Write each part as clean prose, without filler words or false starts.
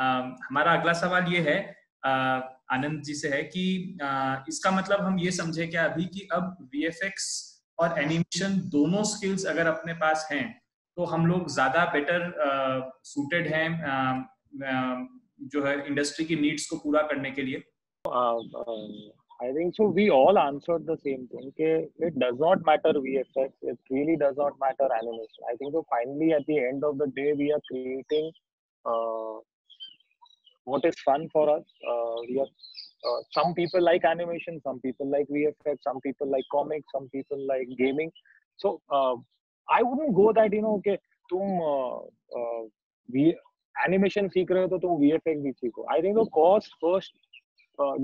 हमारा अगला सवाल ये है आनंद जी से है कि इसका मतलब हम ये समझे क्या अभी कि अब VFX और एनिमेशन दोनों स्किल्स अगर अपने पास हैं तो हम लोग ज्यादा बेटर सूटेड हैं जो है इंडस्ट्री की नीड्स को पूरा करने के लिए? I think so. We all answered the same thing. It does not matter VFX. It really does not matter animation. I think so. Finally, at the end of the day, we are creating what is fun for us. We are some people like animation, some people like VFX, some people like comics, some people like gaming. So I wouldn't go that okay, तुम animation सीख रहे हो तो तुम VFX भी सीखो. I think the cost first.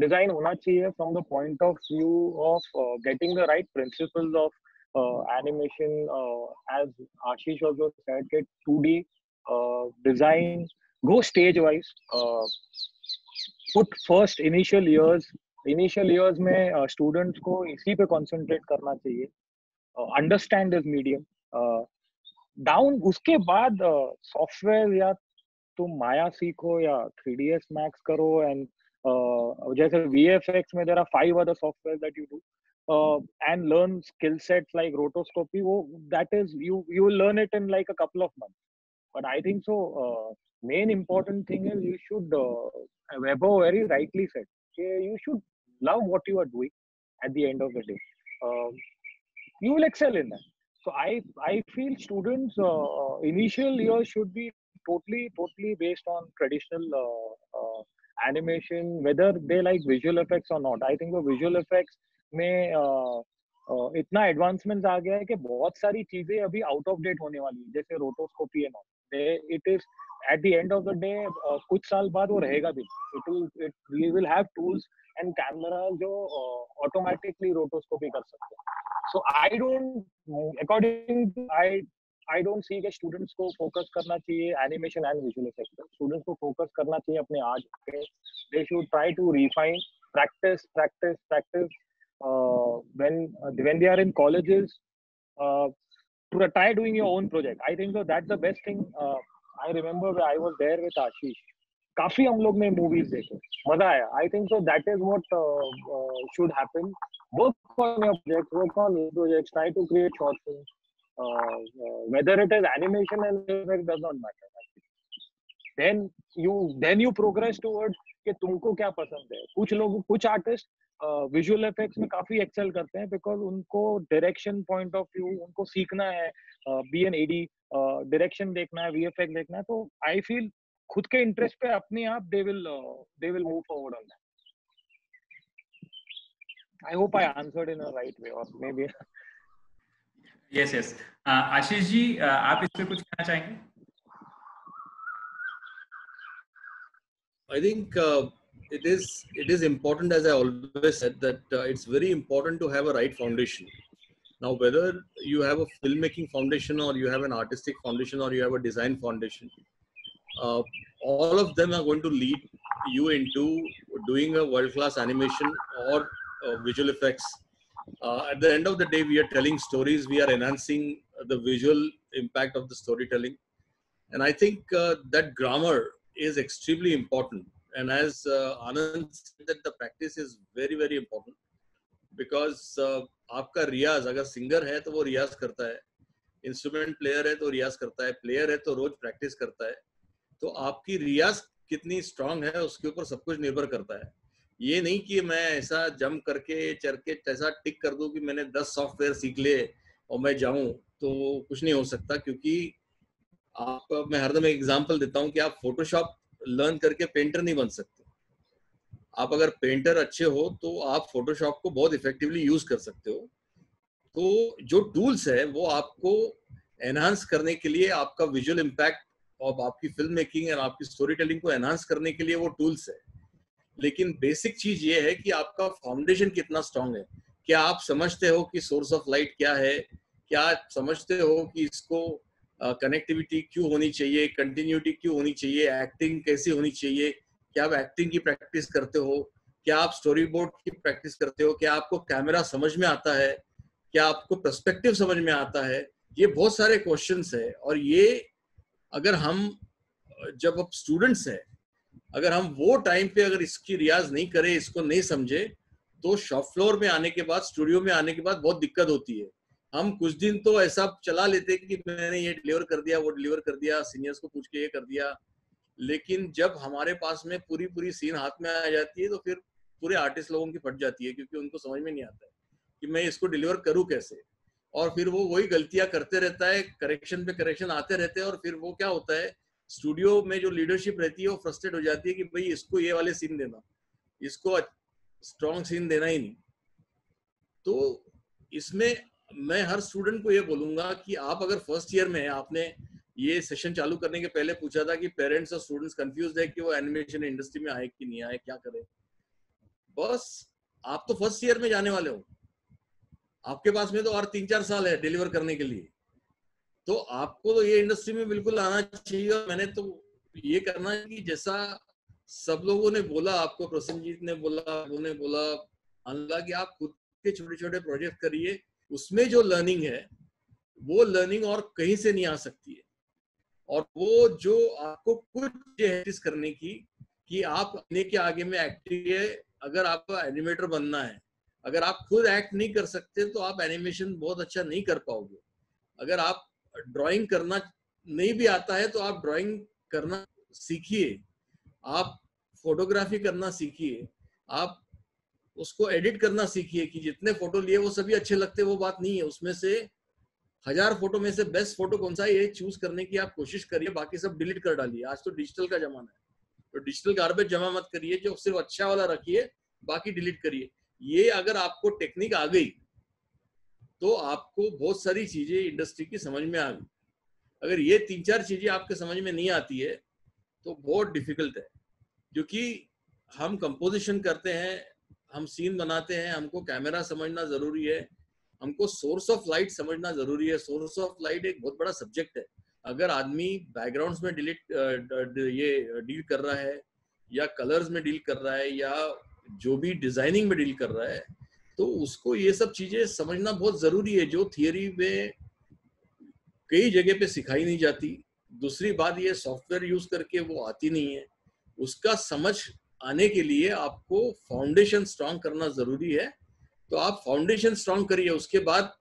Design होना चाहिए from the point of view of getting the right principles of animation. As Ashish also said, get 2D design. Go stage wise. Put first initial years. Initial years में students को इसी पे concentrate करना चाहिए. Understand this medium. Down उसके बाद software या तुम Maya सीखो या 3ds max करो and जैसे VFX में there are 5 other software that you do and learn skill sets like rotoscopy. वो that is you will learn it in like a couple of months. But I think so. Main important thing is you should. Vaibhav very rightly said. You should love what you are doing. At the end of the day, you will excel in that. So I feel students initial year should be totally based on traditional. Animation, whether they like visual effects or not, I think वो visual effects में इतना advancements आ गया है कि बहुत सारी चीजें अभी out of date होने वाली हैं, जैसे rotoscopy and all. It is at the end of the day कुछ साल बाद वो रहेगा भी. We will have tools and cameras जो automatically rotoscopy कर सकते हैं. So I don't see कि students को focus करना चाहिए animation and visual effects. Students को focus करना चाहिए अपने art पे. They should try to refine, practice. When they are in colleges, to try doing your own project. I think so that's the best thing. I remember I was there with Ashish. काफी हम लोग ने movies देखे, मजा आया. I think so that is what should happen. Work on your projects. Try to create short films. Whether it is animation and it does not matter. Then you progress towards कि तुमको क्या पसंद है. कुछ artist visual effects में काफी Excel करते हैं बिकॉज उनको डायरेक्शन पॉइंट ऑफ व्यू उनको सीखना है. B&AD डायरेक्शन देखना है, VFX देखना है. तो आई फील खुद के इंटरेस्ट पे अपने आप they will move forward on that. I hope I answered in a right way or maybe. Yes. Ashish ji आप इस पे कुछ कहना चाहेंगे? I think it is important, as I always said, that it's very important to have a right foundation. Now, whether you have a filmmaking foundation or you have an artistic foundation or you have a design foundation, all of them are going to lead you into doing a world-class animation or visual effects. At the end of the day, we are telling stories. We are enhancing the visual impact of the storytelling, and I think that grammar is extremely important. And as Anand said, that the practice is very important because आपका रियाज अगर singer है तो वो रियाज करता है, instrument player है तो रियाज करता है, player है तो रोज practice करता है. तो आपकी रियाज कितनी strong है उसके ऊपर सब कुछ निर्भर करता है. ये नहीं कि मैं ऐसा जंप करके चर के ऐसा टिक कर दूं कि मैंने 10 सॉफ्टवेयर सीख ले और मैं जाऊं, तो कुछ नहीं हो सकता. क्योंकि आप मैं हरदम एक एग्जांपल देता हूं कि आप फोटोशॉप लर्न करके पेंटर नहीं बन सकते. आप अगर पेंटर अच्छे हो तो आप फोटोशॉप को बहुत इफेक्टिवली यूज कर सकते हो. तो जो टूल्स है वो आपको एनहांस करने के लिए, आपका विजुअल इम्पैक्ट और आपकी फिल्म मेकिंग और आपकी स्टोरी टेलिंग को एनहांस करने के लिए वो टूल्स है. लेकिन बेसिक चीज ये है कि आपका फाउंडेशन कितना स्ट्रांग है. क्या आप समझते हो कि सोर्स ऑफ लाइट क्या है? क्या आप समझते हो कि इसको कनेक्टिविटी क्यों होनी चाहिए, कंटिन्यूटी क्यों होनी चाहिए, एक्टिंग कैसी होनी चाहिए? क्या आप एक्टिंग की प्रैक्टिस करते हो? क्या आप स्टोरी बोर्ड की प्रैक्टिस करते हो? क्या आपको कैमरा समझ में आता है? क्या आपको पर्सपेक्टिव समझ में आता है? ये बहुत सारे क्वेश्चंस है. और ये अगर हम जब आप स्टूडेंट्स हैं अगर हम वो टाइम पे अगर इसकी रियाज नहीं करें, इसको नहीं समझे, तो शॉप फ्लोर में आने के बाद, स्टूडियो में आने के बाद बहुत दिक्कत होती है। हम कुछ दिन तो ऐसा चला लेते कि मैंने ये डिलीवर कर दिया, वो डिलीवर कर दिया, सीनियर्स को पूछ के ये कर दिया, लेकिन जब हमारे पास में पूरी पूरी सीन हाथ में आ जाती है तो फिर पूरे आर्टिस्ट लोगों की फट जाती है, क्योंकि उनको समझ में नहीं आता है कि मैं इसको डिलीवर करूँ कैसे। और फिर वो वही गलतियां करते रहता है, करेक्शन पे करेक्शन आते रहते हैं, और फिर वो क्या होता है, स्टूडियो में जो लीडरशिप रहती है वो फ्रस्ट्रेट हो जाती है कि भाई इसको ये वाले सीन देना, इसको स्ट्रॉन्ग सीन देना ही नहीं। तो इसमें मैं हर स्टूडेंट को ये बोलूंगा कि आप अगर फर्स्ट ईयर में हैं, आपने ये सेशन चालू करने के पहले पूछा था कि पेरेंट्स और स्टूडेंट्स कंफ्यूज है कि वो एनिमेशन इंडस्ट्री में आए कि नहीं आए, क्या करें। बस आप तो फर्स्ट ईयर में जाने वाले हो, आपके पास में तो और 3-4 साल है डिलीवर करने के लिए, तो आपको तो ये इंडस्ट्री में बिल्कुल आना चाहिए। और मैंने तो ये करना है कि जैसा सब लोगों ने बोला, आपको प्रसन्नजीत ने बोला, उन्होंने बोला, अनला कि आप खुद के छोटे छोटे प्रोजेक्ट करिए, उसमें जो लर्निंग है वो लर्निंग और कहीं से नहीं आ सकती है। और वो जो आपको कुछ प्रैक्टिस करने की कि आप अपने के आगे में एक्टिंग है, अगर आपको एनिमेटर बनना है, अगर आप खुद एक्ट नहीं कर सकते तो आप एनिमेशन बहुत अच्छा नहीं कर पाओगे। अगर आप ड्राइंग करना नहीं भी आता है तो आप ड्राइंग करना सीखिए, आप फोटोग्राफी करना सीखिए, आप उसको एडिट करना सीखिए कि जितने फोटो लिए वो सभी अच्छे लगते वो बात नहीं है, उसमें से 1000 फोटो में से बेस्ट फोटो कौन सा है ये चूज करने की आप कोशिश करिए, बाकी सब डिलीट कर डालिए। आज तो डिजिटल का जमाना है, तो डिजिटल गार्बेज जमा मत करिए, जो सिर्फ अच्छा वाला रखिए, बाकी डिलीट करिए। ये अगर आपको टेक्निक आ गई तो आपको बहुत सारी चीजें इंडस्ट्री की समझ में आ गई। अगर ये 3-4 चीजें आपके समझ में नहीं आती है तो बहुत डिफिकल्ट है, क्योंकि हम कंपोजिशन करते हैं, हम सीन बनाते हैं, हमको कैमरा समझना जरूरी है, हमको सोर्स ऑफ लाइट समझना जरूरी है। सोर्स ऑफ लाइट एक बहुत बड़ा सब्जेक्ट है। अगर आदमी बैकग्राउंड्स में डील कर रहा है, या कलर्स में डील कर रहा है, या जो भी डिजाइनिंग में डील कर रहा है, तो उसको ये सब चीजें समझना बहुत जरूरी है, जो थियरी में कई जगह पे सिखाई नहीं जाती। दूसरी बात, ये सॉफ्टवेयर यूज करके वो आती नहीं है, उसका समझ आने के लिए आपको फाउंडेशन स्ट्रांग करना जरूरी है। तो आप फाउंडेशन स्ट्रांग करिए, उसके बाद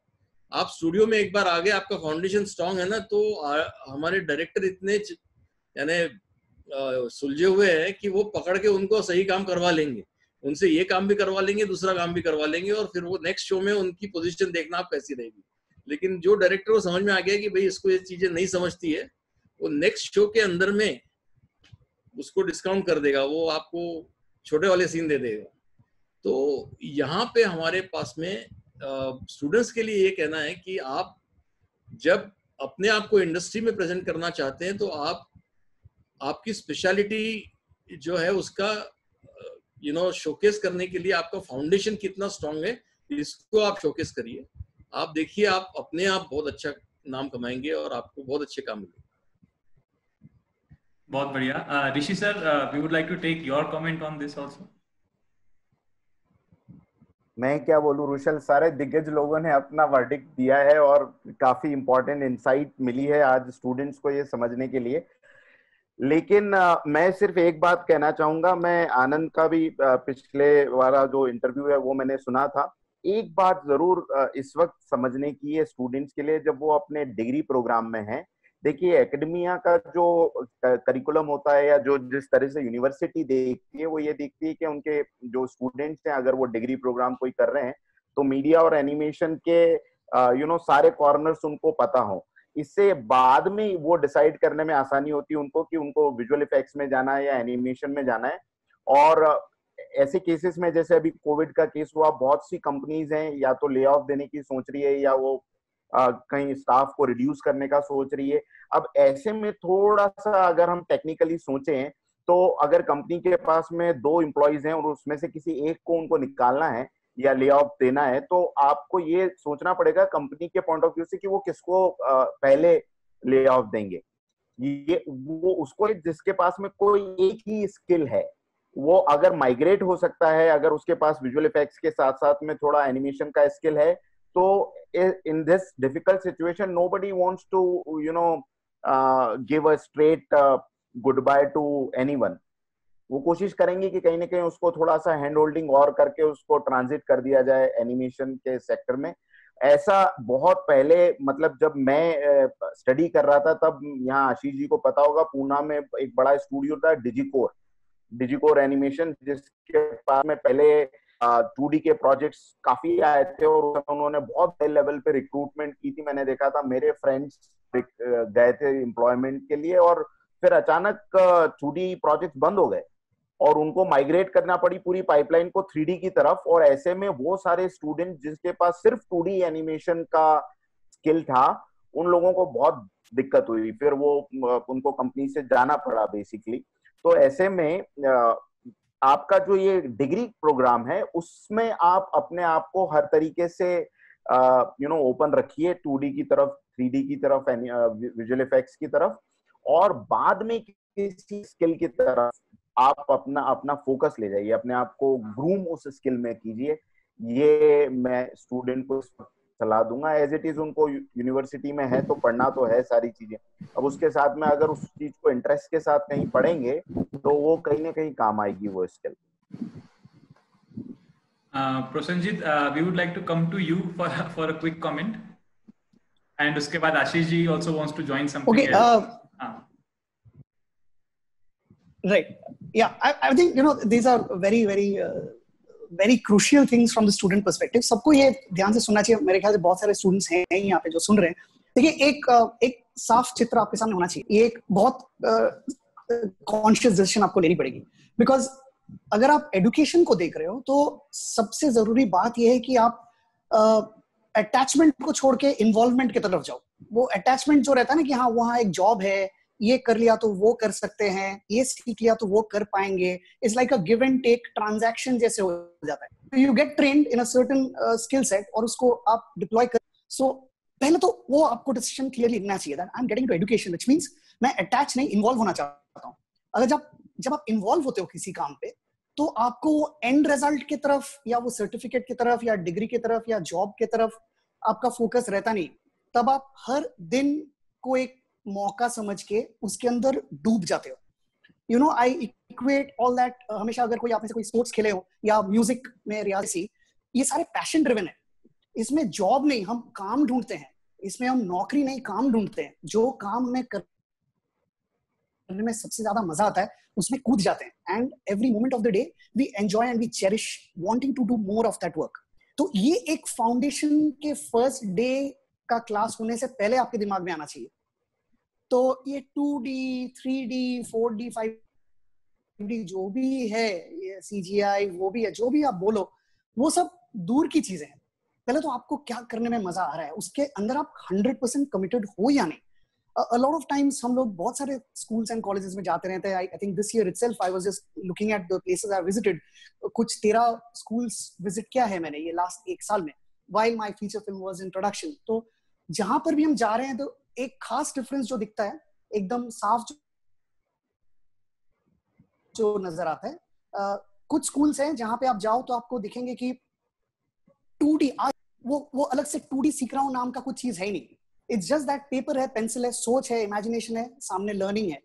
आप स्टूडियो में एक बार आ गए, आपका फाउंडेशन स्ट्रांग है ना, तो हमारे डायरेक्टर इतने यानी सुलझे हुए हैं कि वो पकड़ के उनको सही काम करवा लेंगे, उनसे ये काम भी करवा लेंगे, दूसरा काम भी करवा लेंगे, और फिर वो नेक्स्ट शो में उनकी पोजीशन देखना आप कैसी रहेगी। लेकिन जो डायरेक्टर को समझ में आ गया कि भाई इसको ये चीजें नहीं समझती है, वो नेक्स्ट शो के अंदर में उसको डिस्काउंट कर देगा, वो आपको छोटे वाले सीन दे देगा। तो यहाँ पे हमारे पास में स्टूडेंट्स के लिए ये कहना है कि आप जब अपने आप को इंडस्ट्री में प्रेजेंट करना चाहते हैं तो आप आपकी स्पेशलिटी जो है उसका शोकेस करने के लिए आपका फाउंडेशन कितना स्ट्रांग है इसको आप शोकेस करिए। आप देखिए, आप अपने आप बहुत अच्छा नाम कमाएंगे और आपको बहुत अच्छे काम मिलेंगे। बहुत बढ़िया। Rishi sir, we would like to take your comment on this also. मैं क्या बोलूं रुशल, सारे दिग्गज लोगों ने अपना वर्डिक्ट दिया है और काफी इंपॉर्टेंट इंसाइट मिली है आज स्टूडेंट्स को ये समझने के लिए। लेकिन मैं सिर्फ एक बात कहना चाहूंगा, मैं आनंद का भी पिछले वाला जो इंटरव्यू है वो मैंने सुना था। एक बात जरूर इस वक्त समझने की है स्टूडेंट्स के लिए, जब वो अपने डिग्री प्रोग्राम में हैं। देखिए, एकेडमिया का जो करिकुलम होता है या जो जिस तरह से यूनिवर्सिटी देखती है, वो ये देखती है कि उनके जो स्टूडेंट्स हैं, अगर वो डिग्री प्रोग्राम कोई कर रहे हैं तो मीडिया और एनिमेशन के सारे कॉर्नर्स उनको पता हो। इससे बाद में वो डिसाइड करने में आसानी होती है उनको कि उनको विजुअल इफेक्ट्स में जाना है या एनिमेशन में जाना है। और ऐसे केसेस में, जैसे अभी कोविड का केस हुआ, बहुत सी कंपनीज हैं या तो ले ऑफ देने की सोच रही है या वो कहीं स्टाफ को रिड्यूस करने का सोच रही है। अब ऐसे में थोड़ा सा अगर हम टेक्निकली सोचें तो अगर कंपनी के पास में 2 एम्प्लॉयज हैं और उसमें से किसी एक को उनको निकालना है या ले ऑफ देना है, तो आपको ये सोचना पड़ेगा कंपनी के पॉइंट ऑफ व्यू से कि वो किसको पहले ले ऑफ देंगे। ये वो उसको जिसके पास में कोई एक ही स्किल है, वो अगर माइग्रेट हो सकता है, अगर उसके पास विजुअल इफेक्ट्स के साथ साथ में थोड़ा एनिमेशन का स्किल है, तो in this difficult situation nobody wants to give a straight goodbye to anyone. वो कोशिश करेंगी कि कहीं ना कहीं उसको थोड़ा सा हैंड होल्डिंग और करके उसको ट्रांजिट कर दिया जाए एनिमेशन के सेक्टर में। ऐसा बहुत पहले, मतलब जब मैं स्टडी कर रहा था तब, यहाँ आशीष जी को पता होगा, पूना में एक बड़ा स्टूडियो था डिजिकोर, डिजिकोर एनिमेशन, जिसके पास में पहले 2D के प्रोजेक्ट्स काफी आए थे और उन्होंने बहुत हाई लेवल पे रिक्रूटमेंट की थी। मैंने देखा था, मेरे फ्रेंड्स गए थे एम्प्लॉयमेंट के लिए और फिर अचानक 2D प्रोजेक्ट्स बंद हो गए और उनको माइग्रेट करना पड़ी पूरी पाइपलाइन को 3D की तरफ। और ऐसे में वो सारे स्टूडेंट जिसके पास सिर्फ 2D एनिमेशन का स्किल था, उन लोगों को बहुत दिक्कत हुई, फिर वो उनको कंपनी से जाना पड़ा बेसिकली। तो ऐसे में आपका जो ये डिग्री प्रोग्राम है उसमें आप अपने आप को हर तरीके से यू नो ओपन रखिए 2D की तरफ, 3D की तरफ, विजुअल इफेक्ट्स की तरफ, और बाद में किसी स्किल की तरफ आप अपना फोकस ले जाइए, अपने आप को ग्रूम उस स्किल में कीजिए। ये मैं स्टूडेंट को सलाह दूंगा। एज इट इज उनको यूनिवर्सिटी में है तो पढ़ना तो है सारी चीजें, अब उसके साथ में अगर उस चीज को इंटरेस्ट के साथ कहीं पढ़ेंगे तो वो कहीं ना कहीं काम आएगी वो skill. Prasenjit, we would like to come to you for a quick comment and उसके बाद Ashish ji also wants to join something. Right. Yeah, I think, you know, these are very, very, very crucial things from the student perspective. सबको ये ध्यान से सुनना चाहिए। मेरे ख्याल से बहुत सारे students हैं यहाँ पे जो सुन रहे हैं। देखिए, एक साफ चित्र आपके सामने होना चाहिए। ये एक बहुत conscious decision आपको लेनी पड़ेगी। Because अगर आप education को देख रहे हो, तो सबसे जरूरी बात ये है कि आप attachment को छोड़ के involvement के तरफ जाओ। वो attachment जो रहता है ना कि हाँ वहाँ एक job है, ये कर लिया तो वो कर सकते हैं, ये सीख लिया तो वो कर पाएंगे, it's like a give and take transaction जैसे हो जाता है। You get trained in a certain skill set और उसको आप डिप्लॉय कर। सो पहले तो वो आपको डिसीजन क्लियरली लेना चाहिए that I am getting to education which means मैं अटैच नहीं, इन्वॉल्व होना चाहता हूँ। अगर जब आप इन्वॉल्व होते हो किसी काम पे तो आपको वो एंड रिजल्ट की तरफ या वो सर्टिफिकेट की तरफ या डिग्री की तरफ या जॉब की तरफ आपका फोकस रहता नहीं। तब आप हर दिन को एक मौका समझ के उसके अंदर डूब जाते हो। You know, I equate all that. हमेशा अगर कोई आप में से कोई स्पोर्ट्स खेले हो या म्यूजिक में रियासी, ये सारे पैशन ड्रिवन है। इसमें जॉब नहीं, हम काम ढूंढते हैं। इसमें हम नौकरी नहीं, काम ढूंढते हैं। जो काम में करने में सबसे ज्यादा मजा आता है उसमें कूद जाते हैं and every moment of the day we enjoy and we cherish wanting to do more of that work. तो ये एक फाउंडेशन के फर्स्ट डे का क्लास होने से पहले आपके दिमाग में आना चाहिए। तो ये 2D, 3D, 4D, 5D जो भी है, ये CGI वो भी है, जो भी आप बोलो वो सब दूर की चीजें हैं। पहले तो आपको क्या करने में मजा आ रहा है, उसके अंदर आप 100% कमिटेड हो या नहीं। A lot of times हम लोग बहुत सारे स्कूल्स एंड कॉलेजेस में जाते रहते हैं। I think this year itself I was just looking at the places I visited. कुछ 13 स्कूल्स विजिट किया है मैंने ये लास्ट एक साल में while my feature film was in production। तो जहां पर भी हम जा रहे हैं तो एक खास डिफरेंस जो दिखता है, एकदम साफ जो नजर आता है। कुछ स्कूल्स हैं जहां पे आप जाओ तो आपको दिखेंगे कि 2D वो अलग से 2D सीख रहा हूं नाम का कुछ चीज है ही नहीं। इट्स जस्ट दैट पेपर है, पेंसिल है, सोच है, इमेजिनेशन है, सामने लर्निंग है।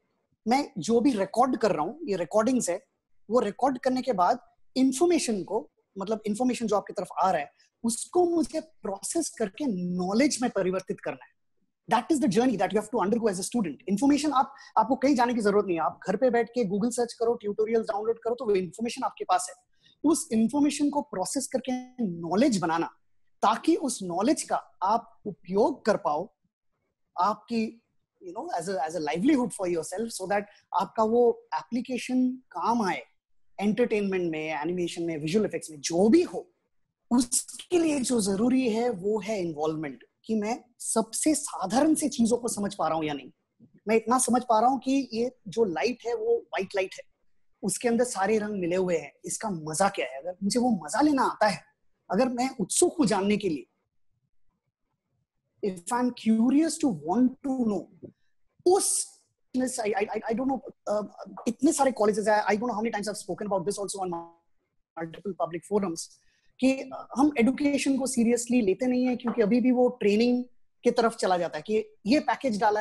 मैं जो भी रिकॉर्ड कर रहा हूँ, ये रिकॉर्डिंग्स है, वो रिकॉर्ड करने के बाद इंफॉर्मेशन को, मतलब इंफॉर्मेशन जो आपकी तरफ आ रहा है उसको मुझे प्रोसेस करके नॉलेज में परिवर्तित करना है। That is the journey that you have to undergo as a student. Information आपको कहीं जाने की जरूरत नहीं है। आप घर पे बैठ के Google सर्च करो, ट्यूटोरियल डाउनलोड करो तो वो इन्फॉर्मेशन आपके पास है। उस इन्फॉर्मेशन को प्रोसेस करके नॉलेज बनाना, ताकि उस नॉलेज का आप उपयोग कर पाओ आपकी you know as a livelihood for yourself, so that आपका वो एप्लीकेशन काम आए एंटरटेनमेंट में, एनिमेशन में, विजुअल इफेक्ट्स में, जो भी हो। उसके लिए जो जरूरी है वो है इन्वॉल्वमेंट, कि मैं सबसे साधारण से चीजों को समझ पा रहा हूँ या नहीं। मैं इतना समझ पा रहा हूँ कि ये जो लाइट है वो व्हाइट लाइट है, उसके अंदर सारे रंग मिले हुए हैं, इसका मजा क्या है। अगर मुझे वो मजा लेना आता है, अगर मैं उत्सुक हूँ जानने के लिए, if I am curious to want to know, उस आई डोंट नो, इतने सारे कॉलेजेस है, I don't know how many times I have spoken about this also on multiple public forums, कि हम एडुकेशन को सीरियसली लेते नहीं है क्योंकि अभी भी वो ट्रेनिंग की तरफ चला जाता है कि ये पैकेज डाला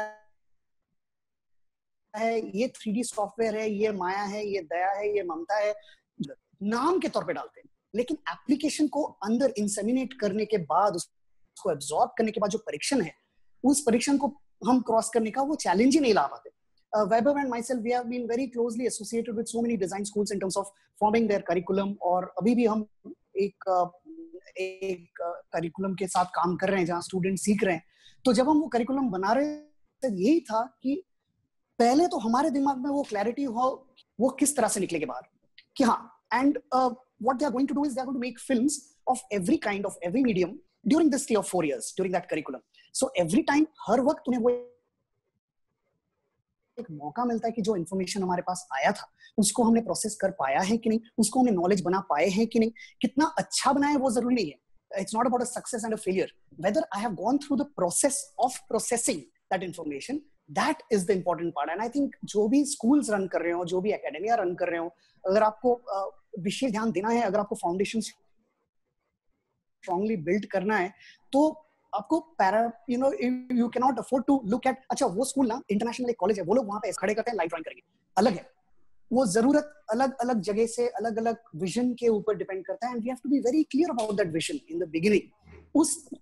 है, ये 3D सॉफ्टवेयर है, ये माया है, ये दया है, ये ममता है, नाम के तौर पे डालते हैं, लेकिन एप्लीकेशन को अंदर इंसेमिनेट करने के बाद, उसको एब्जॉर्ब करने के बाद जो परीक्षण है, उस परीक्षण को हम क्रॉस करने का वो चैलेंज ही नहीं ला पाते. Vaibhav and myself, we have been very closely associated with so many design schools in terms of forming their curriculum. और अभी भी हम एक करिकुलम के साथ काम कर रहे हैं जहाँ स्टूडेंट सीख रहे हैं. तो जब हम वो करिकुलम बना रहे थे, यही था कि पहले तो हमारे दिमाग में वो क्लैरिटी हो वो किस तरह से निकलेगी बाहर, कि हाँ, and what they are going to do is they are going to make films of every kind, of every medium during this 3 or 4 years during that curriculum. So every time, हर वक्त उन्हें वो एक मौका मिलता है कि जो इन्फॉर्मेशन हमारे पास आया था उसको हमने प्रोसेस कर पाया है कि नहीं, उसको हमने नॉलेज बना पाए हैं कि नहीं. कितना अच्छा बनाया वो जरूरी नहीं है. It's not about a success and a failure. Whether I have gone through the process of processing that information, that is the important part. And I think जो भी schools run कर रहे हो, जो भी academia run कर रहे हो, अगर आपको विशेष ध्यान देना है, अगर आपको फाउंडेशन स्ट्रांगली बिल्ड करना है, तो आपको you can not afford to look at अच्छा वो स्कूल ना इंटरनेशनल एक कॉलेज है, वो लोग वहां पे खड़े करते हैं, लाइव ड्रॉइंग करेंगे. अलग है वो, जरूरत अलग अलग जगह से अलग अलग विजन के ऊपर डिपेंड करता है. And we have to be very clear about that vision in the beginning.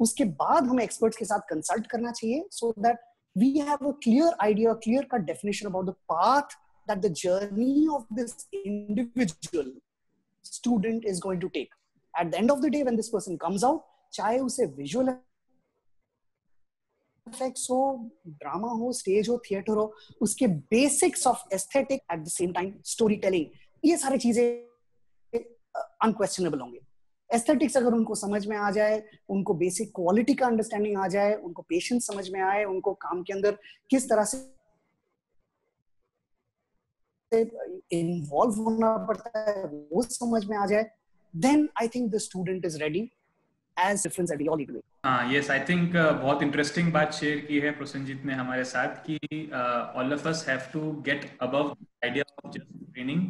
उसके बाद हमें एक्सपर्ट्स के साथ कंसल्ट करना चाहिए, so that we have a clear idea, clear cut definition about the path that the journey of this individual student is going to take. At the end of the day, when this person comes out, चाहे उसे visual effects हो, drama हो, stage हो, theater हो, उसके basics of aesthetic at the same time storytelling, ये सारी चीजें unquestionable होंगे. Aesthetics अगर उनको समझ में आ जाए, उनको basic quality का understanding आ जाए, उनको patience समझ में आए, उनको काम के अंदर किस तरह से involve होना पड़ता है वो समझ में आ जाए, then I think the student is ready as difference at all equally. हाँ, yes, I think बहुत interesting बात शेयर की है प्रसेंजीत ने हमारे साथ कि all of us have to get above the idea of just training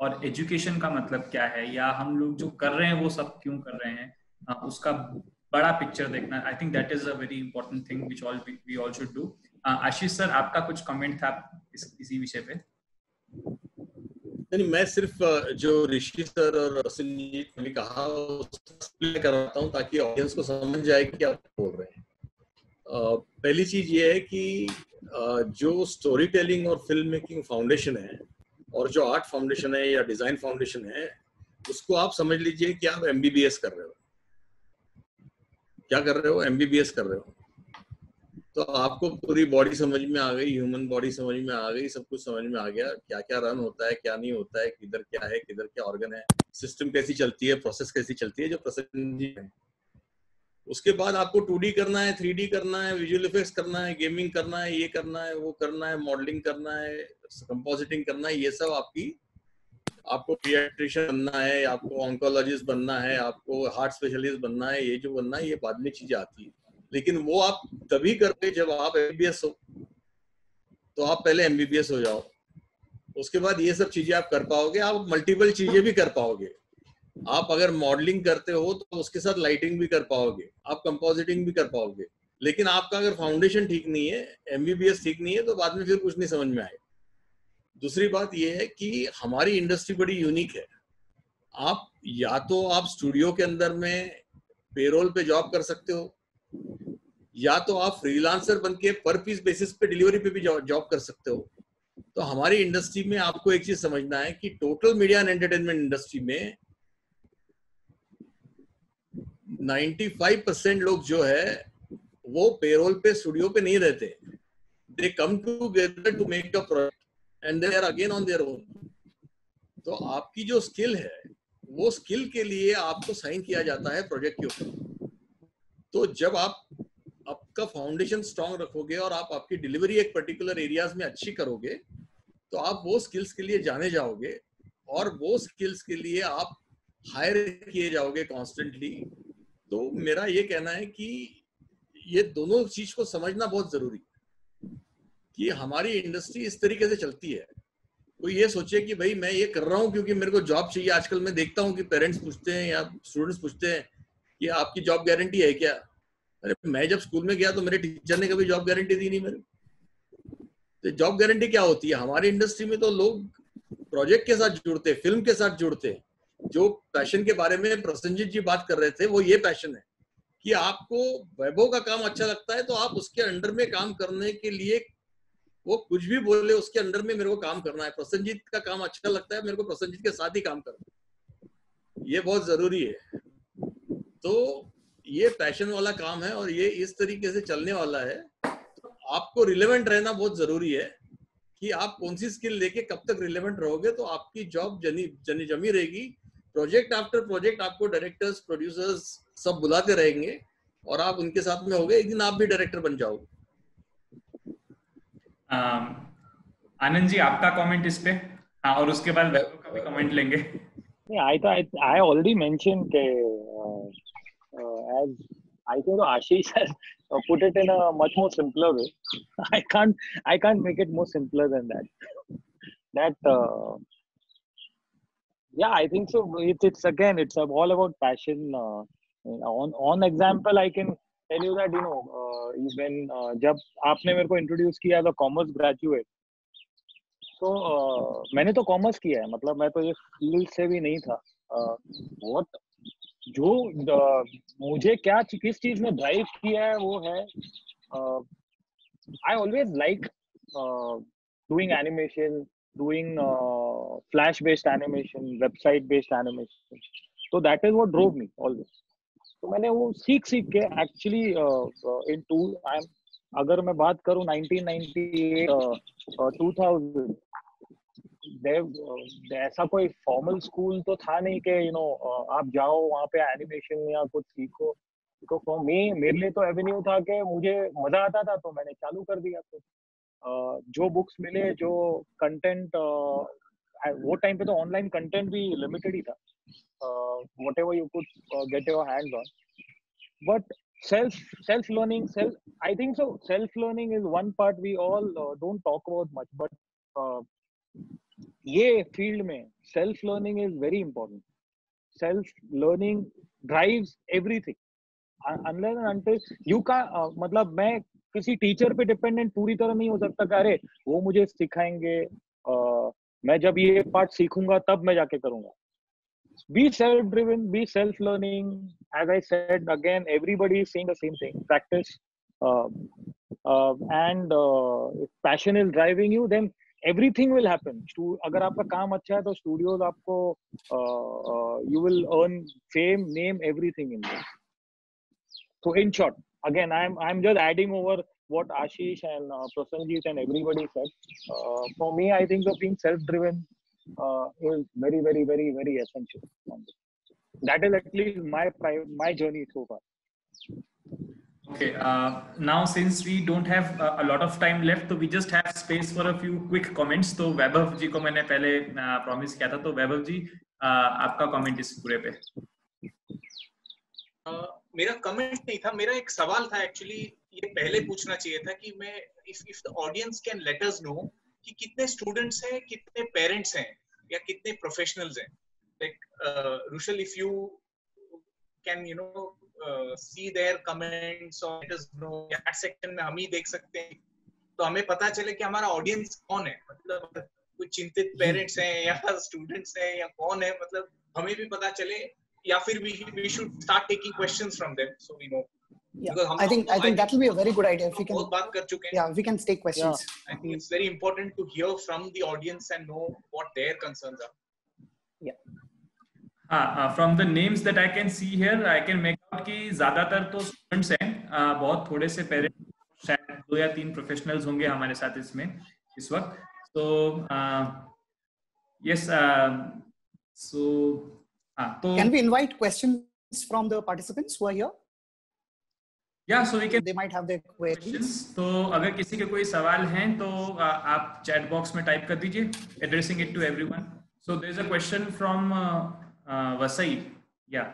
और education का मतलब क्या है, या हम लोग जो कर रहे हैं वो सब क्यों कर रहे हैं, उसका बड़ा picture देखना. I think that is a very important thing which all we all should do. Ashish sir, आपका कुछ comment था इसी विषय पे? नहीं, मैं सिर्फ जो ऋषि सर और प्रसेंजीत ने कहा उसको करवाता हूं ताकि ऑडियंस को समझ जाए कि आप बोल रहे हैं. पहली चीज ये है कि जो स्टोरी टेलिंग और फिल्म मेकिंग फाउंडेशन है और जो आर्ट फाउंडेशन है या डिजाइन फाउंडेशन है, उसको आप समझ लीजिए कि आप एमबीबीएस कर रहे हो. क्या कर रहे हो? एमबीबीएस कर रहे हो. तो आपको पूरी बॉडी समझ में आ गई, ह्यूमन बॉडी समझ में आ गई, सब कुछ समझ में आ गया, क्या क्या रन होता है, क्या नहीं होता है, किधर क्या है, किधर क्या ऑर्गन है, सिस्टम कैसी चलती है, प्रोसेस कैसी चलती है, जो प्रोसेस है. उसके बाद आपको 2D करना है, 3D करना है, विजुअल इफेक्ट्स करना है, गेमिंग करना है, ये करना है, वो करना है, मॉडलिंग करना है, कंपोजिटिंग करना है, ये सब आपको पीडियाट्रिशियन बनना है, आपको ऑन्कोलॉजिस्ट बनना है, आपको हार्ट स्पेशलिस्ट बनना है, ये जो बनना है ये बाद में चीजें आती है. लेकिन वो आप तभी करते जब आप एमबीबीएस हो, तो आप पहले एमबीबीएस हो जाओ, उसके बाद ये सब चीजें आप कर पाओगे. आप मल्टीपल चीजें भी कर पाओगे. आप अगर मॉडलिंग करते हो तो उसके साथ लाइटिंग भी कर पाओगे, आप कंपोजिटिंग भी कर पाओगे. लेकिन आपका अगर फाउंडेशन ठीक नहीं है, एमबीबीएस ठीक नहीं है, तो बाद में फिर कुछ नहीं समझ में आएगा. दूसरी बात यह है कि हमारी इंडस्ट्री बड़ी यूनिक है. आप या तो आप स्टूडियो के अंदर में पेरोल पे जॉब कर सकते हो, या तो आप फ्रीलांसर बनके पर पीस बेसिस पे डिलीवरी पे भी जॉब कर सकते हो. तो हमारी इंडस्ट्री में आपको एक चीज समझना है कि total media and entertainment industry में 95% लोग जो है वो पेरोल पे स्टूडियो पे नहीं रहते. They come together to make a product and they are again on their own. तो आपकी जो स्किल है, वो स्किल के लिए आपको साइन किया जाता है प्रोजेक्ट के ऊपर. तो जब आप आपका फाउंडेशन स्ट्रांग रखोगे और आप आपकी डिलीवरी एक पर्टिकुलर एरियाज में अच्छी करोगे, तो आप वो स्किल्स के लिए जाने जाओगे और वो स्किल्स के लिए आप हायर किए जाओगे कॉन्स्टेंटली. तो मेरा ये कहना है कि ये दोनों चीज को समझना बहुत जरूरी है कि हमारी इंडस्ट्री इस तरीके से चलती है. कोई ये सोचे कि भाई मैं ये कर रहा हूँ क्योंकि मेरे को जॉब चाहिए. आजकल मैं देखता हूँ कि पेरेंट्स पूछते हैं या स्टूडेंट्स पूछते हैं कि आपकी जॉब गारंटी है क्या. अरे मैं जब स्कूल में गया तो मेरे टीचर ने कभी जॉब गारंटी दी नहीं मेरे. तो जॉब गारंटी क्या होती है? हमारी इंडस्ट्री में तो लोग प्रोजेक्ट के साथ जुड़ते, फिल्म के साथ जुड़ते। जो पैशन के बारे में प्रसन्नजीत जी बात कर रहे थे, वो ये पैशन है कि आपको वैभव का काम अच्छा लगता है तो आप उसके अंडर में काम करने के लिए, वो कुछ भी बोले उसके अंडर में मेरे को काम करना है। प्रसन्नजीत का काम अच्छा लगता है, मेरे को प्रसन्नजीत के साथ ही काम करना, ये बहुत जरूरी है। तो ये पैशन वाला काम है और ये इस तरीके से चलने वाला है। तो आपको रिलेवेंट रहना बहुत जरूरी है कि आप कौन सी स्किल लेके कब तक रिलेवेंट रहोगे, तो आपकी जॉब जमी रहेगी। प्रोजेक्ट आफ्टर प्रोजेक्ट आपको डायरेक्टर्स, प्रोड्यूसर्स सब बुलाते रहेंगे और आप उनके साथ में होगे। एक दिन आप भी डायरेक्टर बन जाओगे। आनंद जी, आपका कमेंट इस पे, और उसके बाद वैभव का भी कमेंट लेंगे। I already mentioned as I think Ashish has put it in a much more simpler way. I can't make it more simpler than that. Yeah, I think so. It's all about passion. On example, I can tell you that even जब आपने मेरे को introduce किया as a commerce graduate, तो मैंने तो commerce किया है, मतलब मैं तो ये field से भी नहीं था। मुझे क्या किस चीज में ड्राइव किया है वो है, I always like doing animation. Doing flash-based animation, website-based animation, so that is what drove me always. So मैंने वो सीख के actually into अगर मैं बात करूँ 1998 2000, ऐसा कोई formal school तो था नहीं कि आप जाओ वहाँ पे animation या कुछ सीखो। तो for me, मेरे लिए तो avenue था कि मुझे मजा आता था तो मैंने चालू कर दिया। तो जो बुक्स मिले, जो कंटेंट, वो टाइम पे तो ऑनलाइन कंटेंट भी लिमिटेड ही था, whatever you could get your hands on, but self learning, I think so self learning is one part we all don't talk about much, but ये field में self learning is very important. Self learning drives everything, unless and until you का, मतलब मैं किसी teacher पे dependent पूरी तरह नहीं हो सकता कि अरे वो मुझे सिखाएंगे, मैं जब ये पार्ट सीखूंगा तब मैं जाके करूंगा। Be self driven, be self learning, as I said again, everybody is saying the same thing, practice and passion is driving you, then everything will happen. अगर आपका काम अच्छा है तो स्टूडियोज आपको, you will earn fame, name, everything in that. So in short, again, I'm just adding over what Ashish and Prasenjit and everybody said. For me, I think that being self-driven is very, very, very, very essential. That is at least my journey so far. Okay. Now, since we don't have a lot of time left, so we just have space for a few quick comments. So Vaibhav ji को मैंने पहले promise किया था, तो Vaibhav ji आपका comment इस पूरे पे। मेरा कमेंट नहीं था, मेरा एक सवाल था एक्चुअली, ये पहले पूछना चाहिए था कि मैं if the audience can let us know कि कितने स्टूडेंट्स हैं, कितने पेरेंट्स हैं या कितने प्रोफेशनल्स हैं, like Rushal if you can see their comments और लेट अस नो, या सेक्शन में हम ही देख सकते हैं तो हमें पता चले कि हमारा ऑडियंस कौन है, मतलब कुछ चिंतित पेरेंट्स हैं या स्टूडेंट्स हैं या कौन है, मतलब हमें भी पता चले, या फिर we should start taking questions from them so we know. Yeah, I think that will be a very good idea if we can बात कर चुके हैं. Yeah, we can take questions. Yeah. I think it's very important to hear from the audience and know what their concerns are. Yeah. From the names that I can see here, I can make out कि ज़्यादातर तो students हैं, बहुत थोड़े से parents, शायद 2 या 3 professionals होंगे हमारे साथ इसमें इस वक्त. So yes, so can we invite questions from the participants who are here? Yeah, so we can. They might have their questions. So, अगर किसी के कोई सवाल हैं तो आप chat box में type कर दीजिए, addressing it to everyone. So there is a question from Vasai. Yeah.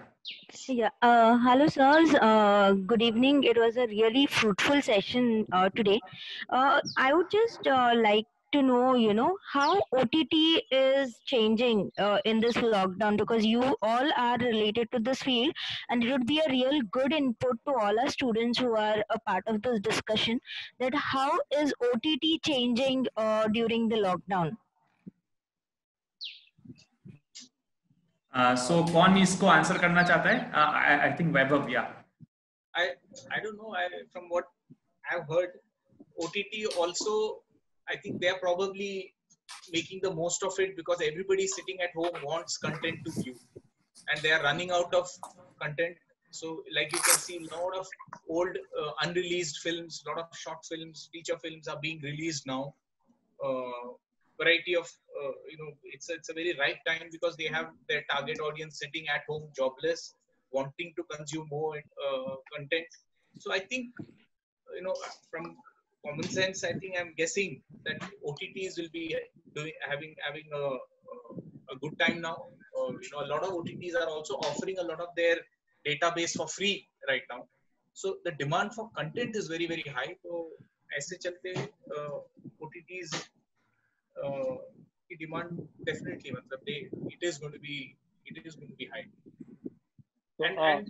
Yeah. Hello, sirs. Good evening. It was a really fruitful session today. I would just like to know, you know, how OTT is changing in this lockdown, because you all are related to this field and it would be a real good input to all our students who are a part of this discussion, that how is OTT changing during the lockdown? So कौन इसको answer करना चाहता है? I think Vaibhav, yeah. I don't know. From what I've heard, OTT also, I think they're probably making the most of it because everybody sitting at home wants content to view, and they are running out of content. So, like you can see, a lot of old unreleased films, a lot of short films, feature films are being released now. Variety of, you know, it's a very right time because they have their target audience sitting at home, jobless, wanting to consume more content. So I think, you know, from common sense, I think I'm guessing that OTTs will be having a good time now. You know, a lot of OTTs are also offering a lot of their database for free right now. So the demand for content is very, very high. So as such, OTTs demand definitely, it is going to be high. And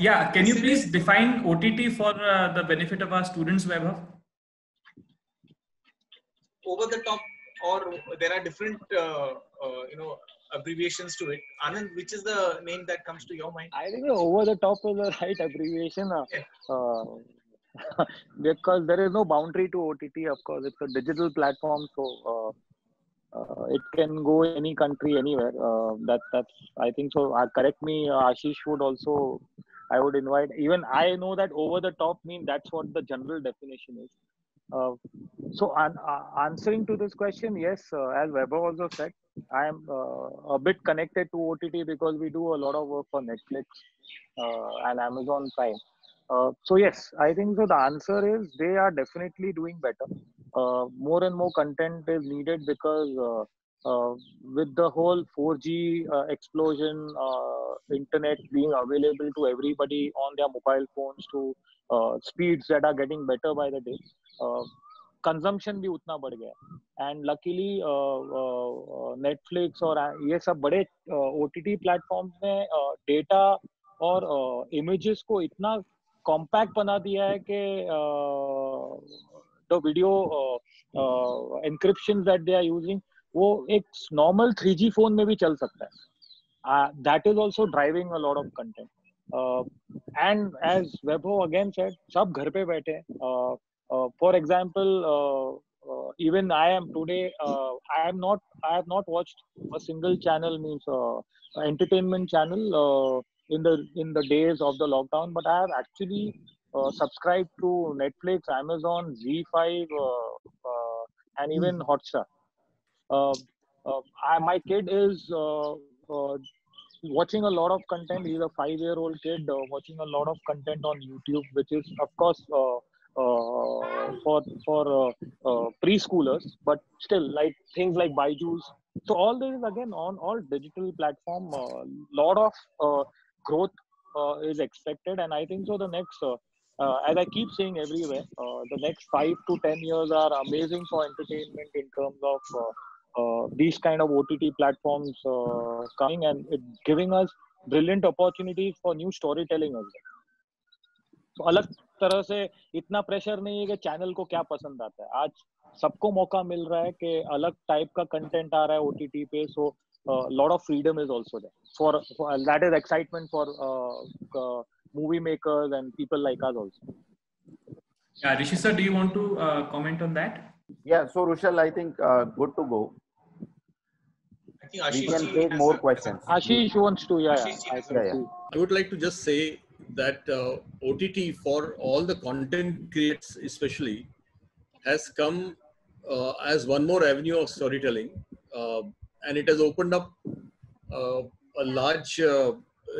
yeah, can you please define OTT for the benefit of our students, Vaibhav? Over the top, or there are different you know, abbreviations to it. Anand, which is the name that comes to your mind? I think over the top is the right abbreviation. Yeah. Because there is no boundary to OTT, of course. It's a digital platform, so it can go any country, anywhere. That's I think so. Correct me, Ashish would also. I would invite. Even I know that over the top means that's what the general definition is. Answering to this question, yes, as Weber also said, I am a bit connected to OTT because we do a lot of work for Netflix and Amazon Prime. So yes, I think so. The answer is they are definitely doing better. More and more content is needed because with the whole 4G explosion, internet being available to everybody on their mobile phones, to speeds that are getting better by the day, consumption भी उतना बढ़ गया. And luckily Netflix और ये सब बड़े OTT platforms में data और images को इतना कॉम्पैक्ट बना दिया है कि the video encryption that they are using वो एक नॉर्मल 3G फोन में भी चल सकता है. That is also driving a lot of content. And as Vaibhav again said, सब घर पे बैठे हैं. For example, even I am today. I have not watched a single channel, means entertainment channel, in the days of the lockdown. But I have actually subscribed to Netflix, Amazon, Zee5, and even Hotstar. My kid is watching a lot of content. He's a 5-year-old kid watching a lot of content on YouTube, which is of course. For preschoolers, but still, like things like Byju's. So all this is again on all digital platform. Lot of growth is expected, and I think so. The next, as I keep saying everywhere, the next 5 to 10 years are amazing for entertainment in terms of these kind of OTT platforms coming and giving us brilliant opportunities for new storytelling as well. तो अलग तरह से इतना pressure नहीं है कि channel को क्या पसंद आता है. आज सबको मौका मिल रहा है कि अलग टाइप का कंटेंट आ रहा है OTT पे. So lot of freedom is also there for that is excitement for movie makers and people like us also. Yeah, Rishi sir, do you want to comment on that? Yeah, so Rushal, I think good to go. I think Ashish, we can take more questions. Ashish wants to, yeah. I would like to just say that OTT for all the content creators especially has come as one more avenue of storytelling, and it has opened up a large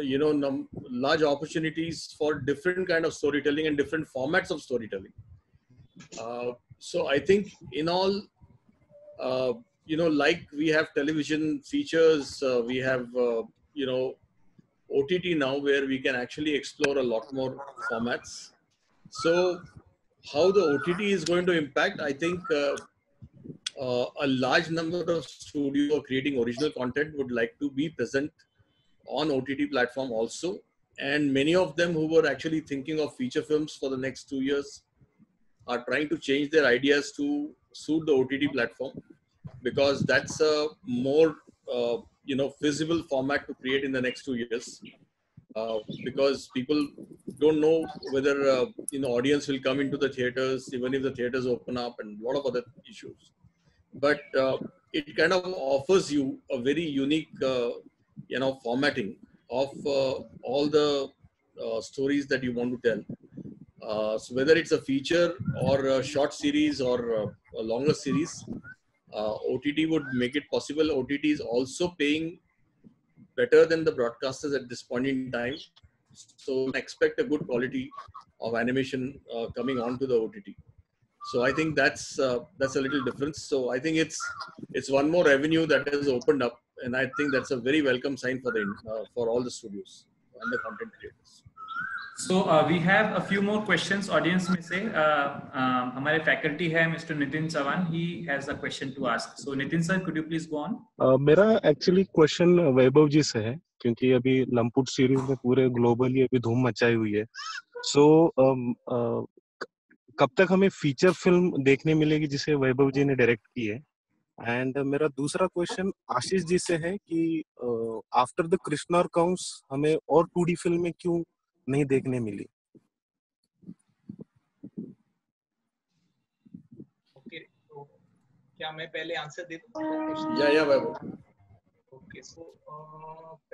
you know, large opportunities for different kind of storytelling and different formats of storytelling. So I think in all, you know, like we have television features, we have you know, OTT now, where we can actually explore a lot more formats. So how the OTT is going to impact, I think a large number of studios creating original content would like to be present on OTT platform also, and many of them who were actually thinking of feature films for the next 2 years are trying to change their ideas to suit the OTT platform, because that's a more feasible format to create in the next 2 years, because people don't know whether audience will come into the theaters even if the theaters open up, and a lot of other issues. But it kind of offers you a very unique formatting of all the stories that you want to tell. So whether it's a feature or a short series or a longer series, OTT would make it possible. OTT is also paying better than the broadcasters at this point in time, so expect a good quality of animation coming onto the OTT. So I think that's a little difference. So I think it's one more avenue that has opened up, and I think that's a very welcome sign for the for all the studios and the content creators. So we have a few more questions audience में से. हमारे faculty है Mr. Nitin Sawan. He has a question to ask. So Nitin sir, could you please go on? मेरा actually question Vaibhav ji से है, क्योंकि अभी लंपुट series में पूरे ग्लोबली अभी धूम मचाई हुई है. So कब तक हमें फीचर फिल्म देखने मिलेगी जिसे वैभव जी ने डायरेक्ट की है? एंड मेरा दूसरा क्वेश्चन आशीष जी से है कि आफ्टर द कृष्णा काउंस हमें और 2D फिल्में क्यों नहीं देखने मिली? Okay, तो क्या मैं पहले आंसर दे दूं? या बाबू। Okay, so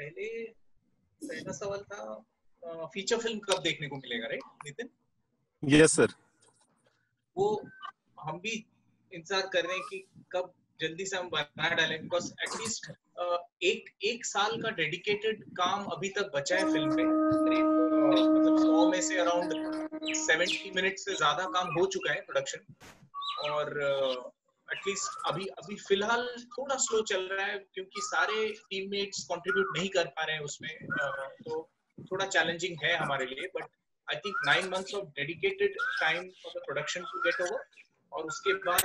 पहला सवाल था फीचर फिल्म कब देखने को मिलेगा, राइट नितिन? Yes sir. वो हम भी इंतजार कर रहे हैं कि कब जल्दी से हम बना डालें, बिकॉज एटलीस्ट एक साल का डेडिकेटेड काम अभी तक बचा है फिल्म पे. मतलब 100 में से अराउंड 70 मिनट से ज्यादा काम हो चुका है प्रोडक्शन, और एटलीस्ट अभी फिलहाल थोड़ा स्लो चल रहा है क्योंकि सारे टीममेट्स कंट्रीब्यूट नहीं कर पा रहे हैं उसमें, तो थोड़ा चैलेंजिंग है हमारे लिए. But I think 9 months of dedicated time for the production to get over, और उसके बाद